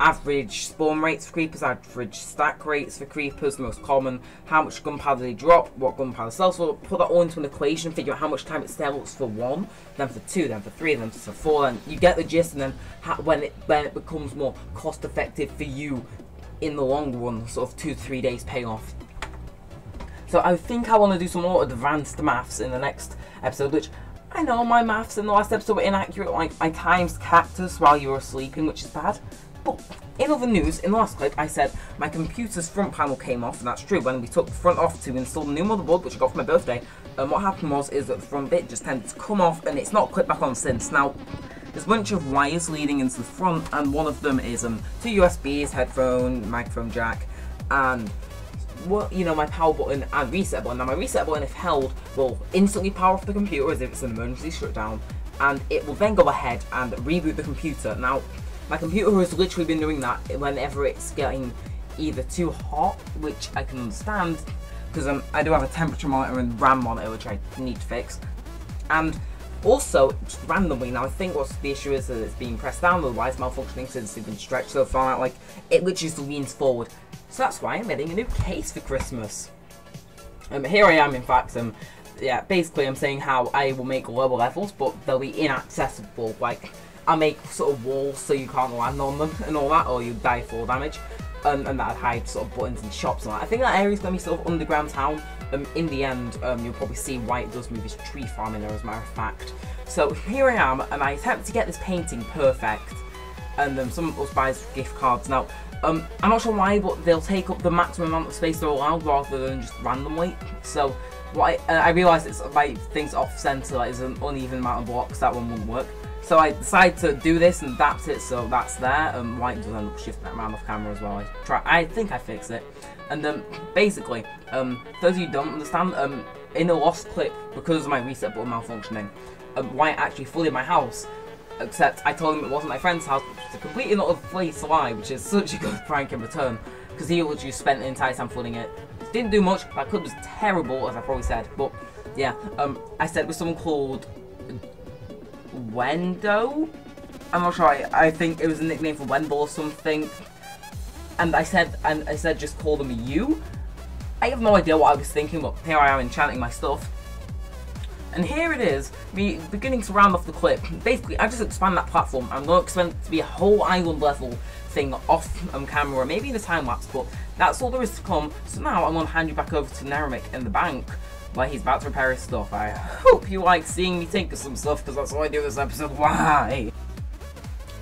average spawn rates for creepers, average stack rates for creepers, most common, how much gunpowder they drop, what gunpowder sells. So we'll put that all into an equation, figure out how much time it sells for one, then for two, then for three, then for four, and you get the gist. And then when it becomes more cost effective for you in the long run, sort of 2 to 3 days payoff. So I think I want to do some more advanced maths in the next episode, which I know my maths in the last episode were inaccurate, like I times cactus while you were sleeping, which is bad. But in other news, in the last clip I said my computer's front panel came off, and that's true. When we took the front off to install the new motherboard, which I got for my birthday, what happened was that the front bit just tended to come off, and it's not clipped back on since. Now, there's a bunch of wires leading into the front, and one of them is two USBs, headphone, microphone jack, and my power button and reset button. Now my reset button, if held, will instantly power off the computer as if it's an emergency shutdown, and it will then go ahead and reboot the computer. Now my computer has literally been doing that whenever it's getting either too hot, which I can understand, because I do have a temperature monitor and RAM monitor, which I need to fix, and also just randomly. Now I think what's the issue is that it's being pressed down, otherwise malfunctioning since it's been stretched so far out, like it literally just leans forward. So that's why I'm getting a new case for Christmas. Here I am, in fact. Yeah, basically I'm saying how I will make lower levels, but they'll be inaccessible. Like, I'll make sort of walls so you can't land on them and all that, or you die fall damage. And that'll hide sort of buttons and shops and that. I think that area's going to be sort of underground town. In the end, you'll probably see Wyatt does move his tree farm in there, as a matter of fact. So here I am, and I attempt to get this painting perfect. And some of us buys gift cards. Now, I'm not sure why, but they'll take up the maximum amount of space they're allowed rather than just randomly. So what I realised it's my things off centre, like there's an uneven amount of blocks, that one wouldn't work. So I decided to do this and adapt it, so that's there. White does end up shifting that around off camera as well. I think I fixed it. And basically, those of you who don't understand, in a lost clip, because of my reset button malfunctioning, White actually flooded my house. Except I told him it wasn't my friend's house, which is a completely not a place lie, which is such a good prank in return, because he would just spend the entire time flooding it. Didn't do much, that clip was terrible, as I probably said, but yeah, I said with someone called Wendo? I'm not sure, I think it was a nickname for Wendell or something, and I said just call them you? I have no idea what I was thinking, but here I am enchanting my stuff. And here it is, me beginning to round off the clip. Basically, I just expand that platform. I'm going to expand it to be a whole island level thing off camera, maybe in a time lapse, but that's all there is to come. So now I'm going to hand you back over to Neremik in the bank, where he's about to repair his stuff. I hope you like seeing me tinker some stuff, because that's all I do this episode. Why?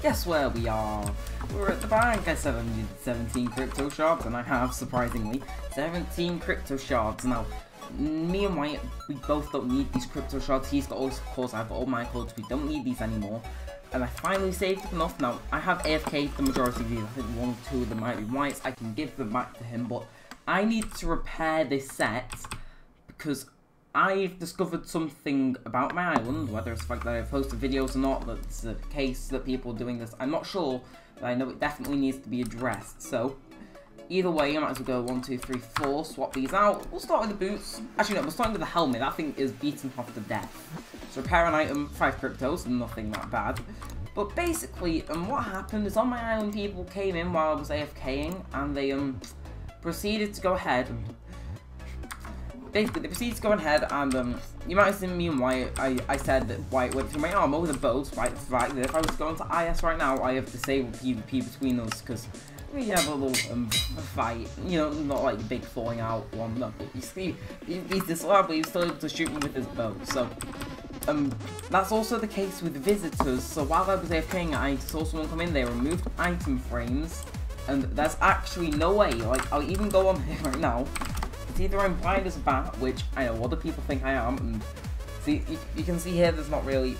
Guess where we are. We're at the bank. I said I needed 17 crypto shards, and I have, surprisingly, 17 crypto shards. Now, me and Wyatt, we both don't need these crypto shards. He's got all his cores, I've got all my cores, we don't need these anymore. And I finally saved up enough. Now, I have AFK'd the majority of these. I think one or two of them might be Wyatt's. I can give them back to him, but I need to repair this set, because I've discovered something about my island, whether it's the fact that I've posted videos or not, that's the case that people are doing this, I'm not sure, but I know it definitely needs to be addressed, so either way, I might as well go 1, 2, 3, 4, swap these out. We'll start with the boots. Actually, no, we're starting with the helmet. That thing is beaten half to death. So repair an item, 5 cryptos, nothing that bad. But basically, what happened is on my island, people came in while I was AFKing, and they proceeded to go ahead and Basically, they proceeded to go ahead and, you might have seen me and Wyatt, I said that Wyatt went through my armor with a bow, despite the fact that if I was going to IS right now, I have disabled PvP between us, because we have a little, fight, you know, not like a big falling out one, no, but you see, he's disallowed, but he's still able to shoot me with his bow, so, that's also the case with visitors, so while I was AFKing, I saw someone come in, they removed item frames, and there's actually no way, like, I'll even go on here right now. It's either I'm blind as a bat, which I know other people think I am, and see, you can see here there's not really,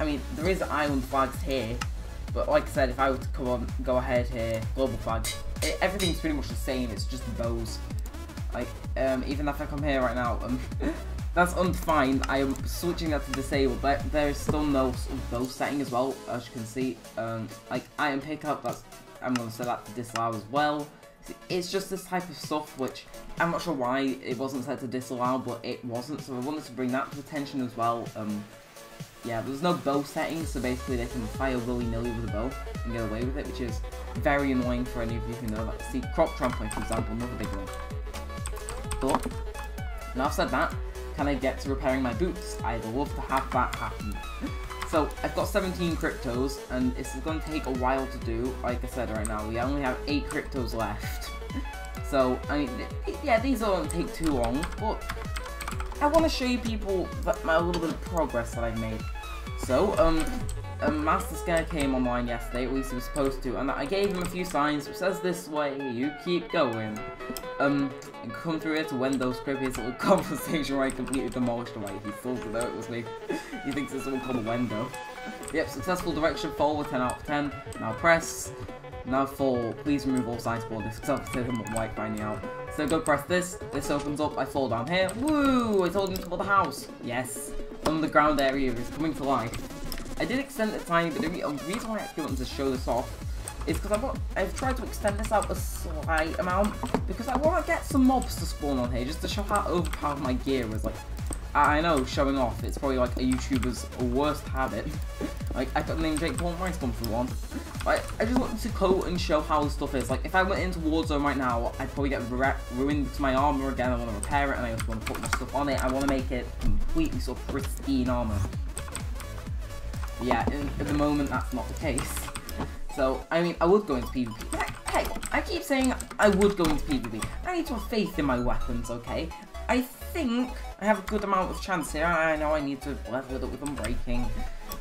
I mean, there is island flags here, but like I said, if I were to come on, go ahead here, global flag, everything's pretty much the same, it's just bows. Like, even if I come here right now, that's undefined, I am switching that to disabled, but there is still no bow setting as well, as you can see, like, iron pickup, that's, I'm going to set that to disallow as well. It's just this type of stuff which, I'm not sure why it wasn't set to disallow, but it wasn't, so I wanted to bring that to attention as well. Yeah, there's no bow setting, so basically they can fire willy-nilly with a bow and get away with it, which is very annoying for any of you who know that. See, crop trampling, for example, another big one. But, now I've said that, can I get to repairing my boots? I'd love to have that happen. So, I've got 17 cryptos, and it's going to take a while to do. Like I said right now, we only have 8 cryptos left. So, I mean, yeah, these don't take too long, but I want to show you people that my little bit of progress that I've made. So, Master Scare came online yesterday, at least he was supposed to, and I gave him a few signs, which says this way, you keep going. And come through here to when those creepiest little conversation where I completely demolished the way. He still didn't know it was me. He thinks it's someone called a Wendo. Yep, successful direction, forward, 10 out of 10. Now press. Now fall. Please remove all signs for this, because I've taken him white finding out. So go press this. This opens up. I fall down here. Woo! I told him to build the house. Yes. Underground area is coming to life. I did extend it tiny, but the reason why I actually wanted to show this off is because I've tried to extend this out a slight amount, because I want to get some mobs to spawn on here, just to show how overpowered my gear is. Like, I know, showing off, it's probably like a YouTuber's worst habit. Like, I got the name Jake Paul and Rice Gum for one. Like, I just wanted to coat and show how this stuff is. Like, if I went into Warzone right now, I'd probably get ruined to my armor again. I want to repair it, and I just want to put my stuff on it. I want to make it completely sort of pristine armor. But yeah, at the moment, that's not the case. So, I mean, I would go into PvP. Hey, I keep saying I would go into PvP. I need to have faith in my weapons, okay? I think I have a good amount of chance here. I know I need to level it up with Unbreaking.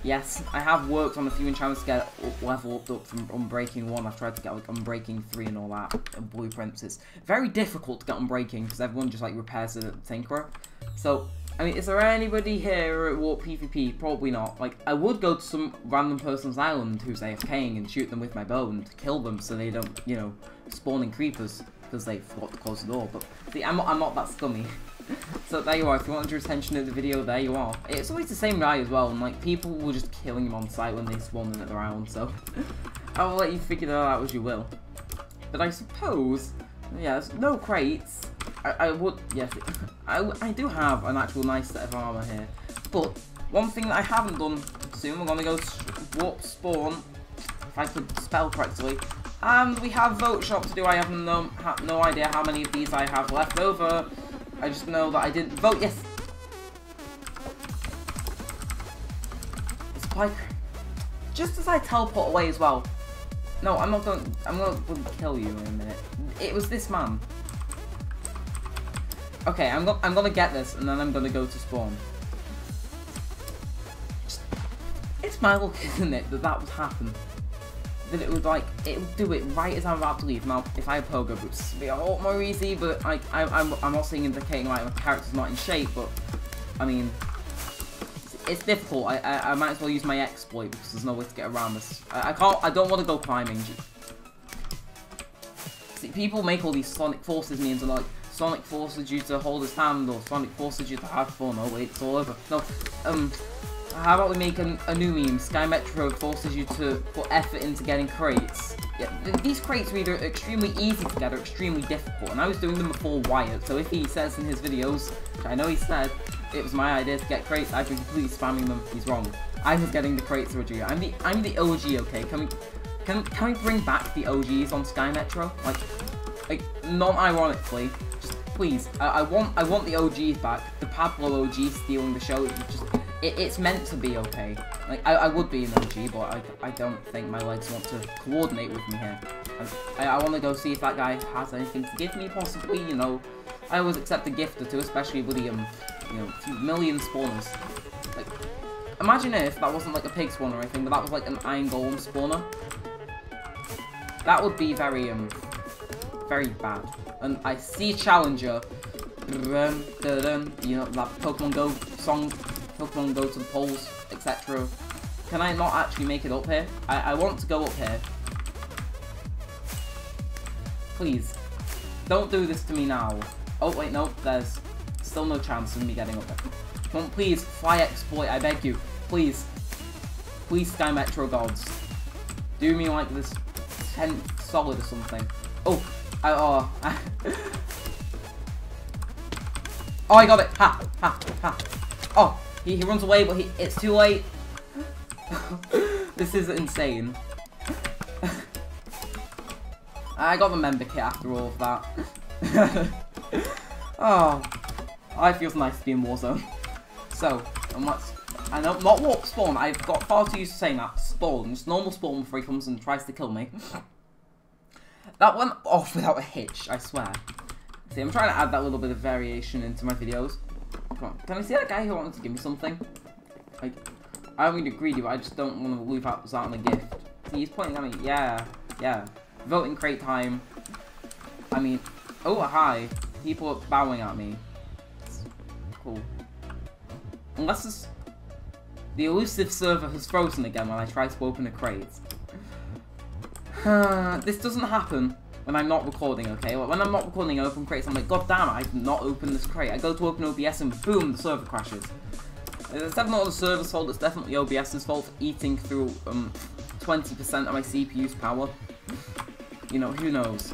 Yes, I have worked on a few enchantments to get leveled up from Unbreaking 1. I've tried to get, like, Unbreaking 3 and all that, and blueprints. It's very difficult to get Unbreaking, because everyone just, like, repairs the Tinkerer. So, I mean, is there anybody here at Warp PvP? Probably not. Like, I would go to some random person's island who's AFKing and shoot them with my bow and kill them so they don't, you know, spawn in creepers because they forgot to close the door. But, see, I'm not that scummy. So there you are. If you want your attention to the video, there you are. It's always the same guy as well, and, like, people were just killing him on sight when they spawned in at their island, so I'll let you figure that out as you will. But I suppose, yeah, there's no crates. I would, yes, I do have an actual nice set of armor here, but one thing that I haven't done soon, we're going to go warp spawn, if I could spell correctly, and we have vote shop to do. I have no idea how many of these I have left over. I just know that I didn't vote, yes! Supply, just as I teleport away as well. No, I'm not going to kill you in a minute. It was this man. Okay, I'm gonna get this, and then I'm gonna go to spawn. Just, it's my luck, isn't it, that would happen. That it would, like, it would do it right as I'm about to leave. Now, if I had pogo boots, it'd be a lot more easy, but, like, I'm not saying indicating, like, my character's not in shape, but, I mean, it's difficult. I might as well use my exploit, because there's no way to get around this. I don't want to go climbing. See, people make all these sonic forces memes, and, like, Sonic forces you to hold his hand, or Sonic forces you to have fun. Oh wait, it's all over. No, how about we make a new meme? Sky Metro forces you to put effort into getting crates. Yeah, these crates are either extremely easy to get or extremely difficult, and I was doing them before Wyatt, so if he says in his videos, which I know he said, it was my idea to get crates, I've been completely spamming them, he's wrong. I was getting the crates originally. I'm the OG, okay? Can we bring back the OGs on Sky Metro? Like, non-ironically, please. I want the OGs back. The Pablo OG stealing the show. It's meant to be okay. Like I would be an OG, but I don't think my legs want to coordinate with me here. I want to go see if that guy has anything to give me, possibly. You know, I always accept a gift or two, especially with the you know, few million spawners. Like, imagine if that wasn't like a pig spawn or anything, but that was like an iron golem spawner. That would be very very bad. And I see Challenger, you know, that Pokemon Go song, Pokemon Go to the polls, etc. Can I not actually make it up here? I want to go up here. Please, don't do this to me now. Oh wait, nope, there's still no chance of me getting up there. Come on, please, fly exploit, I beg you. Please, please, Sky Metro gods. Do me like this 10 solid or something. Oh, oh, I got it. Ha, ha, ha. Oh, he runs away, but it's too late. This is insane. I got the member kit after all of that. Oh, I feels nice to be in Warzone. So, and what's... I know, not warp spawn, I've got far too used to saying that. Spawn, just normal spawn before he comes and tries to kill me. That went off without a hitch, I swear. See, I'm trying to add that little bit of variation into my videos. Come on, can I see that guy who wanted to give me something? Like, I don't mean to greedy, but I just don't want to leave out on a gift. See, he's pointing at me, yeah, yeah. Voting crate time. I mean, oh, hi. People are bowing at me. It's cool. Unless it's... The elusive server has frozen again when I try to open a crate. This doesn't happen when I'm not recording, okay? When I'm not recording, I open crates, I'm like, God damn it, I did not open this crate. I go to open OBS and boom, the server crashes. It's definitely not the server's fault, it's definitely OBS's fault, eating through 20% of my CPU's power. You know, who knows?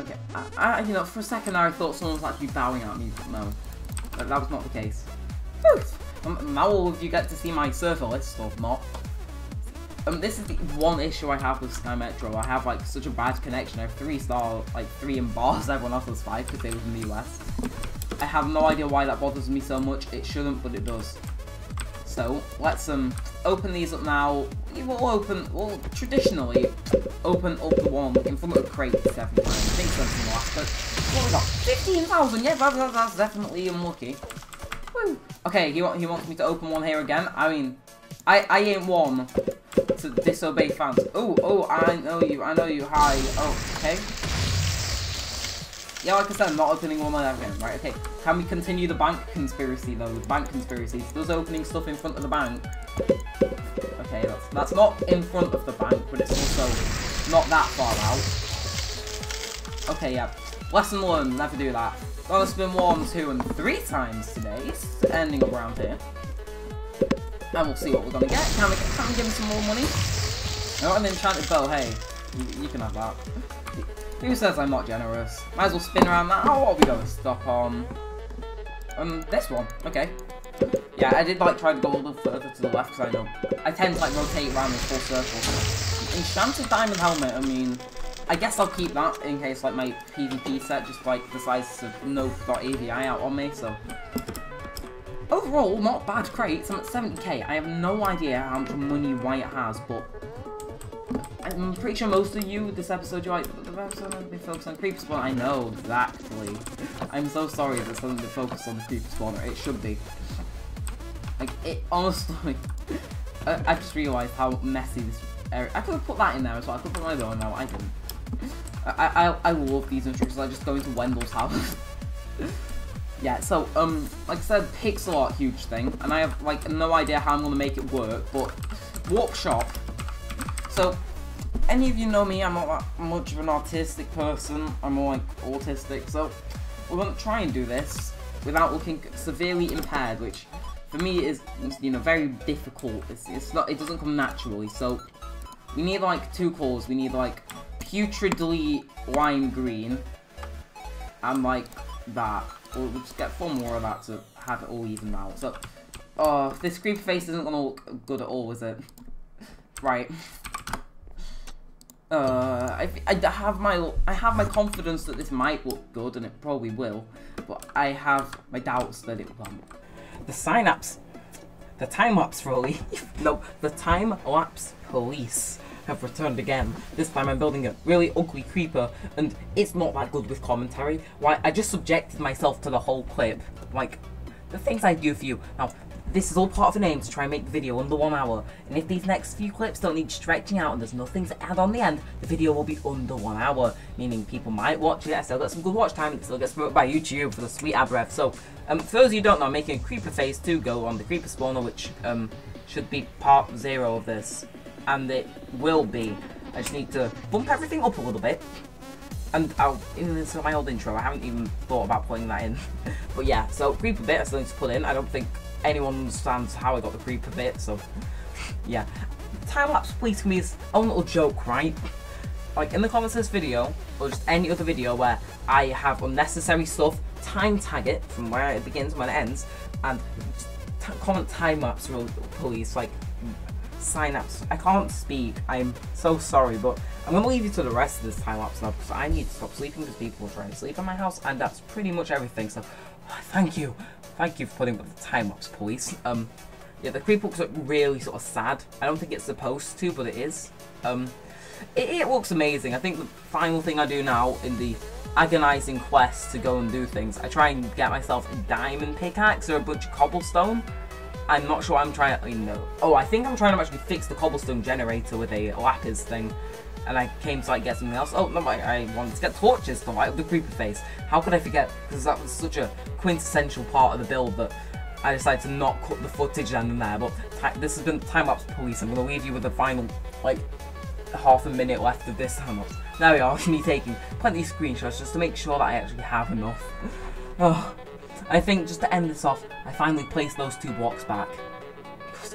Okay, you know, for a second there I thought someone was actually bowing at me, but no. But that was not the case. Now all of you get to see my server list or not. This is the one issue I have with Sky Metro. I have like such a bad connection. I have 3-star, like 3 in bars. Everyone else has 5 because they live in the US. I have no idea why that bothers me so much. It shouldn't, but it does. So let's open these up now. We'll open, well, traditionally open up the one in front of a crate 7 times. I think that's in the last. But what we got? 15,000. Yeah, that's definitely unlucky. Okay, he wants me to open one here again. I mean, I ain't one to disobey fans. Oh, oh, I know you, hi. Oh, okay. Yeah, like I said, I'm not opening one again, right? Okay, can we continue the bank conspiracy, though? The bank conspiracy. Does opening stuff in front of the bank? Okay, that's not in front of the bank, but it's also not that far out. Okay, yeah. Lesson learned, never do that. Well, it's been 1, 2, and 3 times today. It's ending up around here. And we'll see what we're gonna get. Can we give him some more money? Oh, an enchanted bell, hey. You can have that. Who says I'm not generous? Might as well spin around that. Oh, what are we gonna stop on? This one, okay. Yeah, I did like try to go a little further to the left because I know I tend to like rotate around in full circles. Enchanted diamond helmet, I mean. I guess I'll keep that in case like my PvP set just like decides to no.avi out on me, so. Overall, not bad crates. I'm at 70k. I have no idea how much money Wyatt has, but I'm pretty sure most of you this episode you like the episode hasn't been focused on creeper spawner. I know, exactly. I'm so sorry this hasn't been focused on the creeper spawner. It should be. Like it honestly I just realised how messy this area. I could have put that in there as well, I could put my door in there, I didn't. I love these instructions. I just go into Wendell's house. Yeah, so, like I said, pixel art, huge thing, and I have, like, no idea how I'm gonna make it work, but Warp Shop. So, any of you know me, I'm not that much of an artistic person, I'm more, like, autistic, so we're gonna try and do this without looking severely impaired, which, for me, is, you know, very difficult. It's not, it doesn't come naturally, so we need, like, 2 cores. We need, like, putridly lime green, and like that. We'll just get 4 more of that to have it all even out. So, oh, this creepy face isn't gonna look good at all, is it? Right. I have my confidence that this might look good, and it probably will, but I have my doubts that it won't. The sign-ups, the time-lapse really, no, the time-lapse police have returned again. This time I'm building a really ugly creeper, and it's not that good with commentary. Why, I just subjected myself to the whole clip, like, the things I do for you. Now, this is all part of an aim to try and make the video under 1 hour, and if these next few clips don't need stretching out and there's nothing to add on the end, the video will be under 1 hour, meaning people might watch it, I still get some good watch time, and it still gets promoted by YouTube for the sweet ad rev. So, for those of you who don't know, I'm making a creeper phase 2 go on the creeper spawner, which should be part 0 of this, and it will be. I just need to bump everything up a little bit, and this is my old intro, I haven't even thought about putting that in, but yeah, so creeper bit I still need to put in. I don't think anyone understands how I got the creeper bit, so yeah. Time-lapse police for me is a little joke, right? Like in the comments of this video, or just any other video where I have unnecessary stuff, time tag it from where it begins when it ends, and just comment time-lapse police, like sign-ups. I can't speak, I'm so sorry, but I'm going to leave you to the rest of this time-lapse now, because I need to stop sleeping because people are trying to sleep in my house, and that's pretty much everything, so thank you. Thank you for putting up the time-lapse police. Yeah, the creep looks like really sort of sad. I don't think it's supposed to, but it is. It looks amazing. I think the final thing I do now in the agonizing quest to go and do things, I try and get myself a diamond pickaxe or a bunch of cobblestone. I'm not sure I'm trying to, you know. Oh, I think I'm trying to actually fix the cobblestone generator with a lapis thing. And I came to like get something else. Oh, no, I wanted to get torches to light up the creeper face. How could I forget? Because that was such a quintessential part of the build that I decided to not cut the footage down in there. But this has been time-lapse police. I'm going to leave you with the final, like, half a minute left of this time-lapse. There we are, me taking plenty of screenshots just to make sure that I actually have enough. Oh, I think just to end this off, I finally placed those 2 blocks back.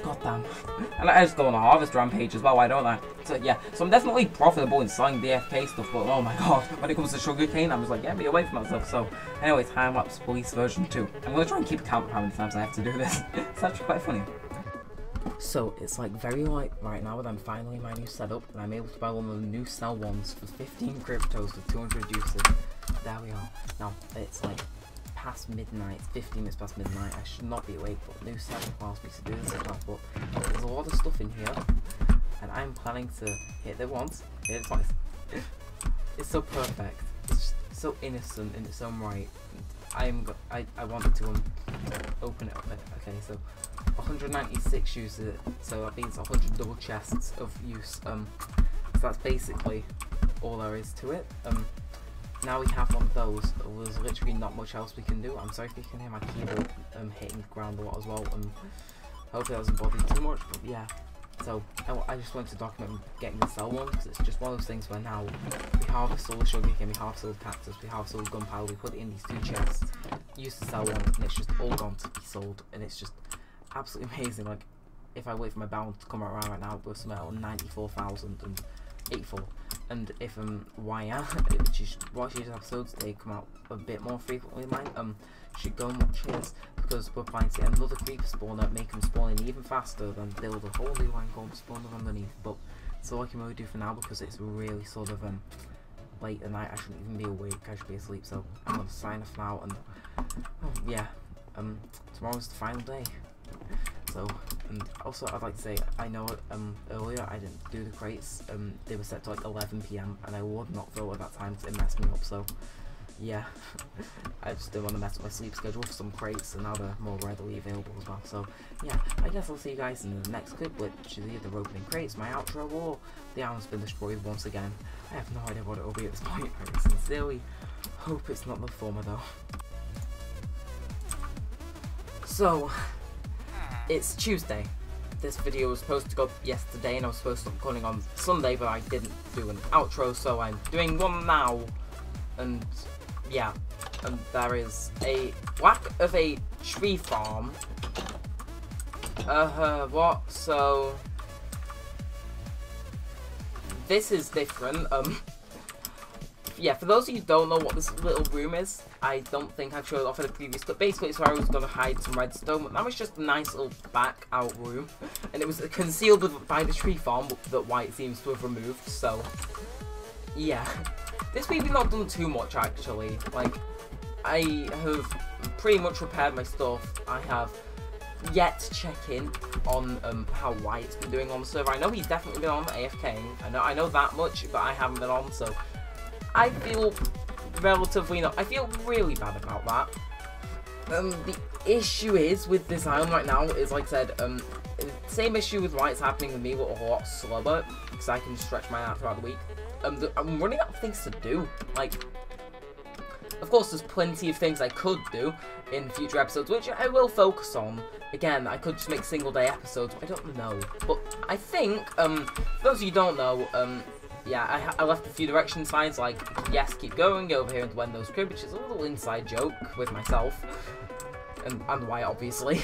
Goddamn. And I just go on a harvest rampage as well, why don't I? So yeah, so I'm definitely profitable in selling the FK stuff, but oh my god, when it comes to sugarcane, I'm just like, get me away from that stuff. So anyway, time-lapse police version 2. I'm gonna try and keep count of how many times I have to do this. It's actually quite funny. So it's like very light right now that I'm finally in my new setup, and I'm able to buy one of the new cell ones for 15 cryptos with 200 uses. There we are. Now it's like past midnight, 15 minutes past midnight, I should not be awake, but new set requires me to do this at that, but there's a lot of stuff in here, and I'm planning to hit it once, hit it twice. It's so perfect, it's just so innocent in its own right. I wanted to open it up. Okay, so 196 uses, so that means 100 double chests of use, so that's basically all there is to it. Now we have one of those, there's literally not much else we can do. I'm sorry if you can hear my keyboard hitting the ground a lot as well, hopefully that doesn't bother you too much, but yeah. So, I just wanted to document getting the cell one, because it's just one of those things where now we harvest all the sugarcane, we harvest all the cactus, we harvest all the gunpowder, we put it in these 2 chests, use the cell one, and it's just all gone to be sold, and it's just absolutely amazing. Like, if I wait for my bound to come around right now, we're somewhere around 94,084. And if Wyatt, which you should watch these episodes, they come out a bit more frequently than mine, should go and watch his, because we're planning to get another creeper spawner, make him spawn in even faster, then build a whole new angle spawner underneath. But that's all I can really do for now, because it's really sort of late at night. I shouldn't even be awake, I should be asleep, so I'm gonna sign off now, and yeah, tomorrow's the final day. So, and also I'd like to say, I know earlier I didn't do the crates, they were set to like 11 PM, and I would not throw at that time because it messed me up, so yeah. I just didn't want to mess up my sleep schedule for some crates, and now they're more readily available as well, so yeah. I guess I'll see you guys in the next clip, which is either opening crates, my outro, or the island's been destroyed once again. I have no idea what it will be at this point. I sincerely hope it's not the former though. So, it's Tuesday. This video was supposed to go up yesterday, and I was supposed to be recording on Sunday, but I didn't do an outro, so I'm doing one now. And yeah, and there is a lack of a tree farm. What? So this is different. yeah, for those of you who don't know what this little room is, I don't think I showed off in the previous clip. Basically, it's where I was going to hide some redstone, but that was just a nice little back out room. And it was concealed by the tree farm that Wyatt seems to have removed, so yeah. This week we've not done too much, actually. Like, I have pretty much repaired my stuff. I have yet to check in on how Wyatt's been doing on the server. I know he's definitely been on AFK. I know that much, but I haven't been on, so I feel relatively not. I feel really bad about that. The issue is with this island right now is, like I said, same issue with Wyatt's happening with me, but a lot slower because I can stretch my out throughout the week. I'm running out of things to do. Like, of course, there's plenty of things I could do in future episodes, which I will focus on. Again, I could just make single-day episodes. I don't know. But I think, for those of you who don't know, yeah, I left a few direction signs like, yes, keep going, over here into Wendo's crib, which is a little inside joke with myself. And Wyatt, obviously.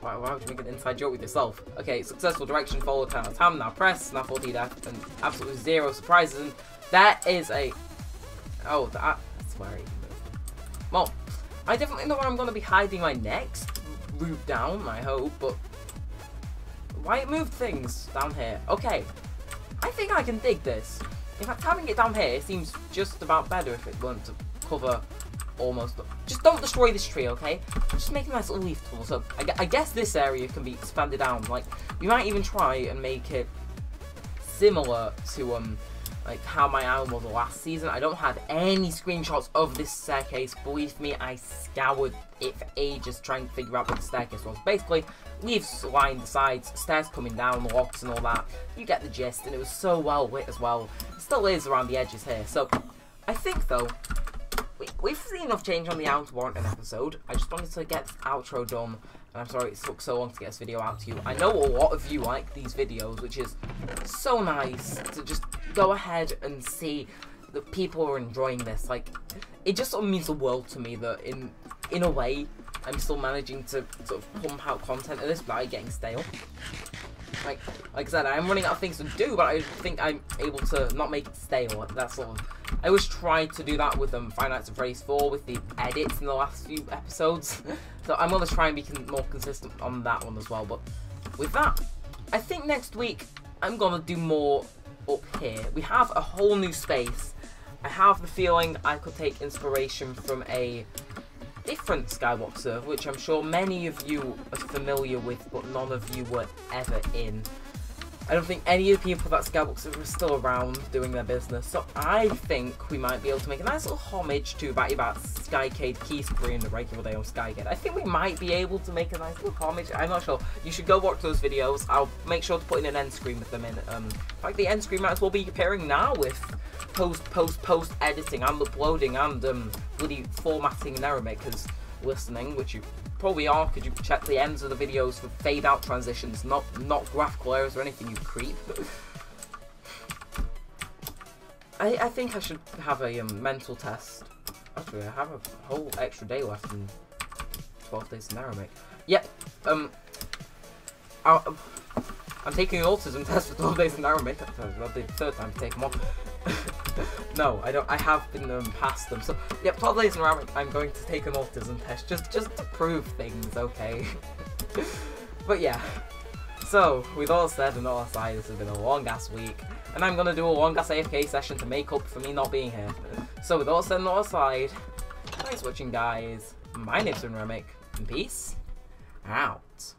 Why would you make an inside joke with yourself? Okay, successful direction, follow, turn out time, now press, now 4D death, and absolutely zero surprises. And that is a... Oh, that's where he moved. Well, I definitely know where I'm going to be hiding my next route down, I hope, but... Wyatt moved things down here. Okay. I think I can dig this. In fact, having it down here seems just about better if it weren't to cover almost... Just don't destroy this tree, okay? Just make a nice little leaf tool. So, I guess this area can be expanded out. Like, we might even try and make it similar to, like, how my island was last season. I don't have any screenshots of this staircase. Believe me, I scoured it for ages trying to figure out what the staircase was. Basically, leaves lined the sides, stairs coming down, logs and all that. You get the gist, and it was so well lit as well. It still is around the edges here. So, I think, though, we've seen enough change on the island to warrant an episode. I just wanted to get this outro done. And I'm sorry it took so long to get this video out to you. I know a lot of you like these videos, which is so nice to just go ahead and see that people are enjoying this. Like, it just sort of means the world to me that in a way, I'm still managing to sort of pump out content at this without getting stale. Like I said, I am running out of things to do, but I think I'm able to not make it stale. That's all. I always try to do that with Five Nights at Freddy's 4 with the edits in the last few episodes. So I'm going to try and be more consistent on that one as well. But with that, I think next week I'm going to do more up here. We have a whole new space. I have the feeling I could take inspiration from a different Skyblock server, which I'm sure many of you are familiar with, but none of you were ever in. I don't think any of the people that Skyblock server are still around doing their business, so I think we might be able to make a nice little homage to Batty Bat's SkyCade Keyscreen, the regular day on SkyCade. I think we might be able to make a nice little homage. I'm not sure. You should go watch those videos. I'll make sure to put in an end screen with them in. In fact, the end screen might as well be appearing now with post editing and uploading and bloody formatting Neremik is listening, which you probably are because you check the ends of the videos for fade out transitions, not graphical errors or anything, you creep. I think I should have a mental test. Actually, I have a whole extra day left in 12 days to Neremik. Yep, I'm taking an autism test for 12 days to Neremik. That's the third time to take them off. No, I don't. I have been past them. So, yep, 12 days in a row, I'm going to take an autism test just to prove things, okay? But yeah. So, with all said and all aside, this has been a long-ass week, and I'm gonna do a long-ass AFK session to make up for me not being here. So, with all said and all aside, thanks for watching, guys. My name's Neremik, and peace out.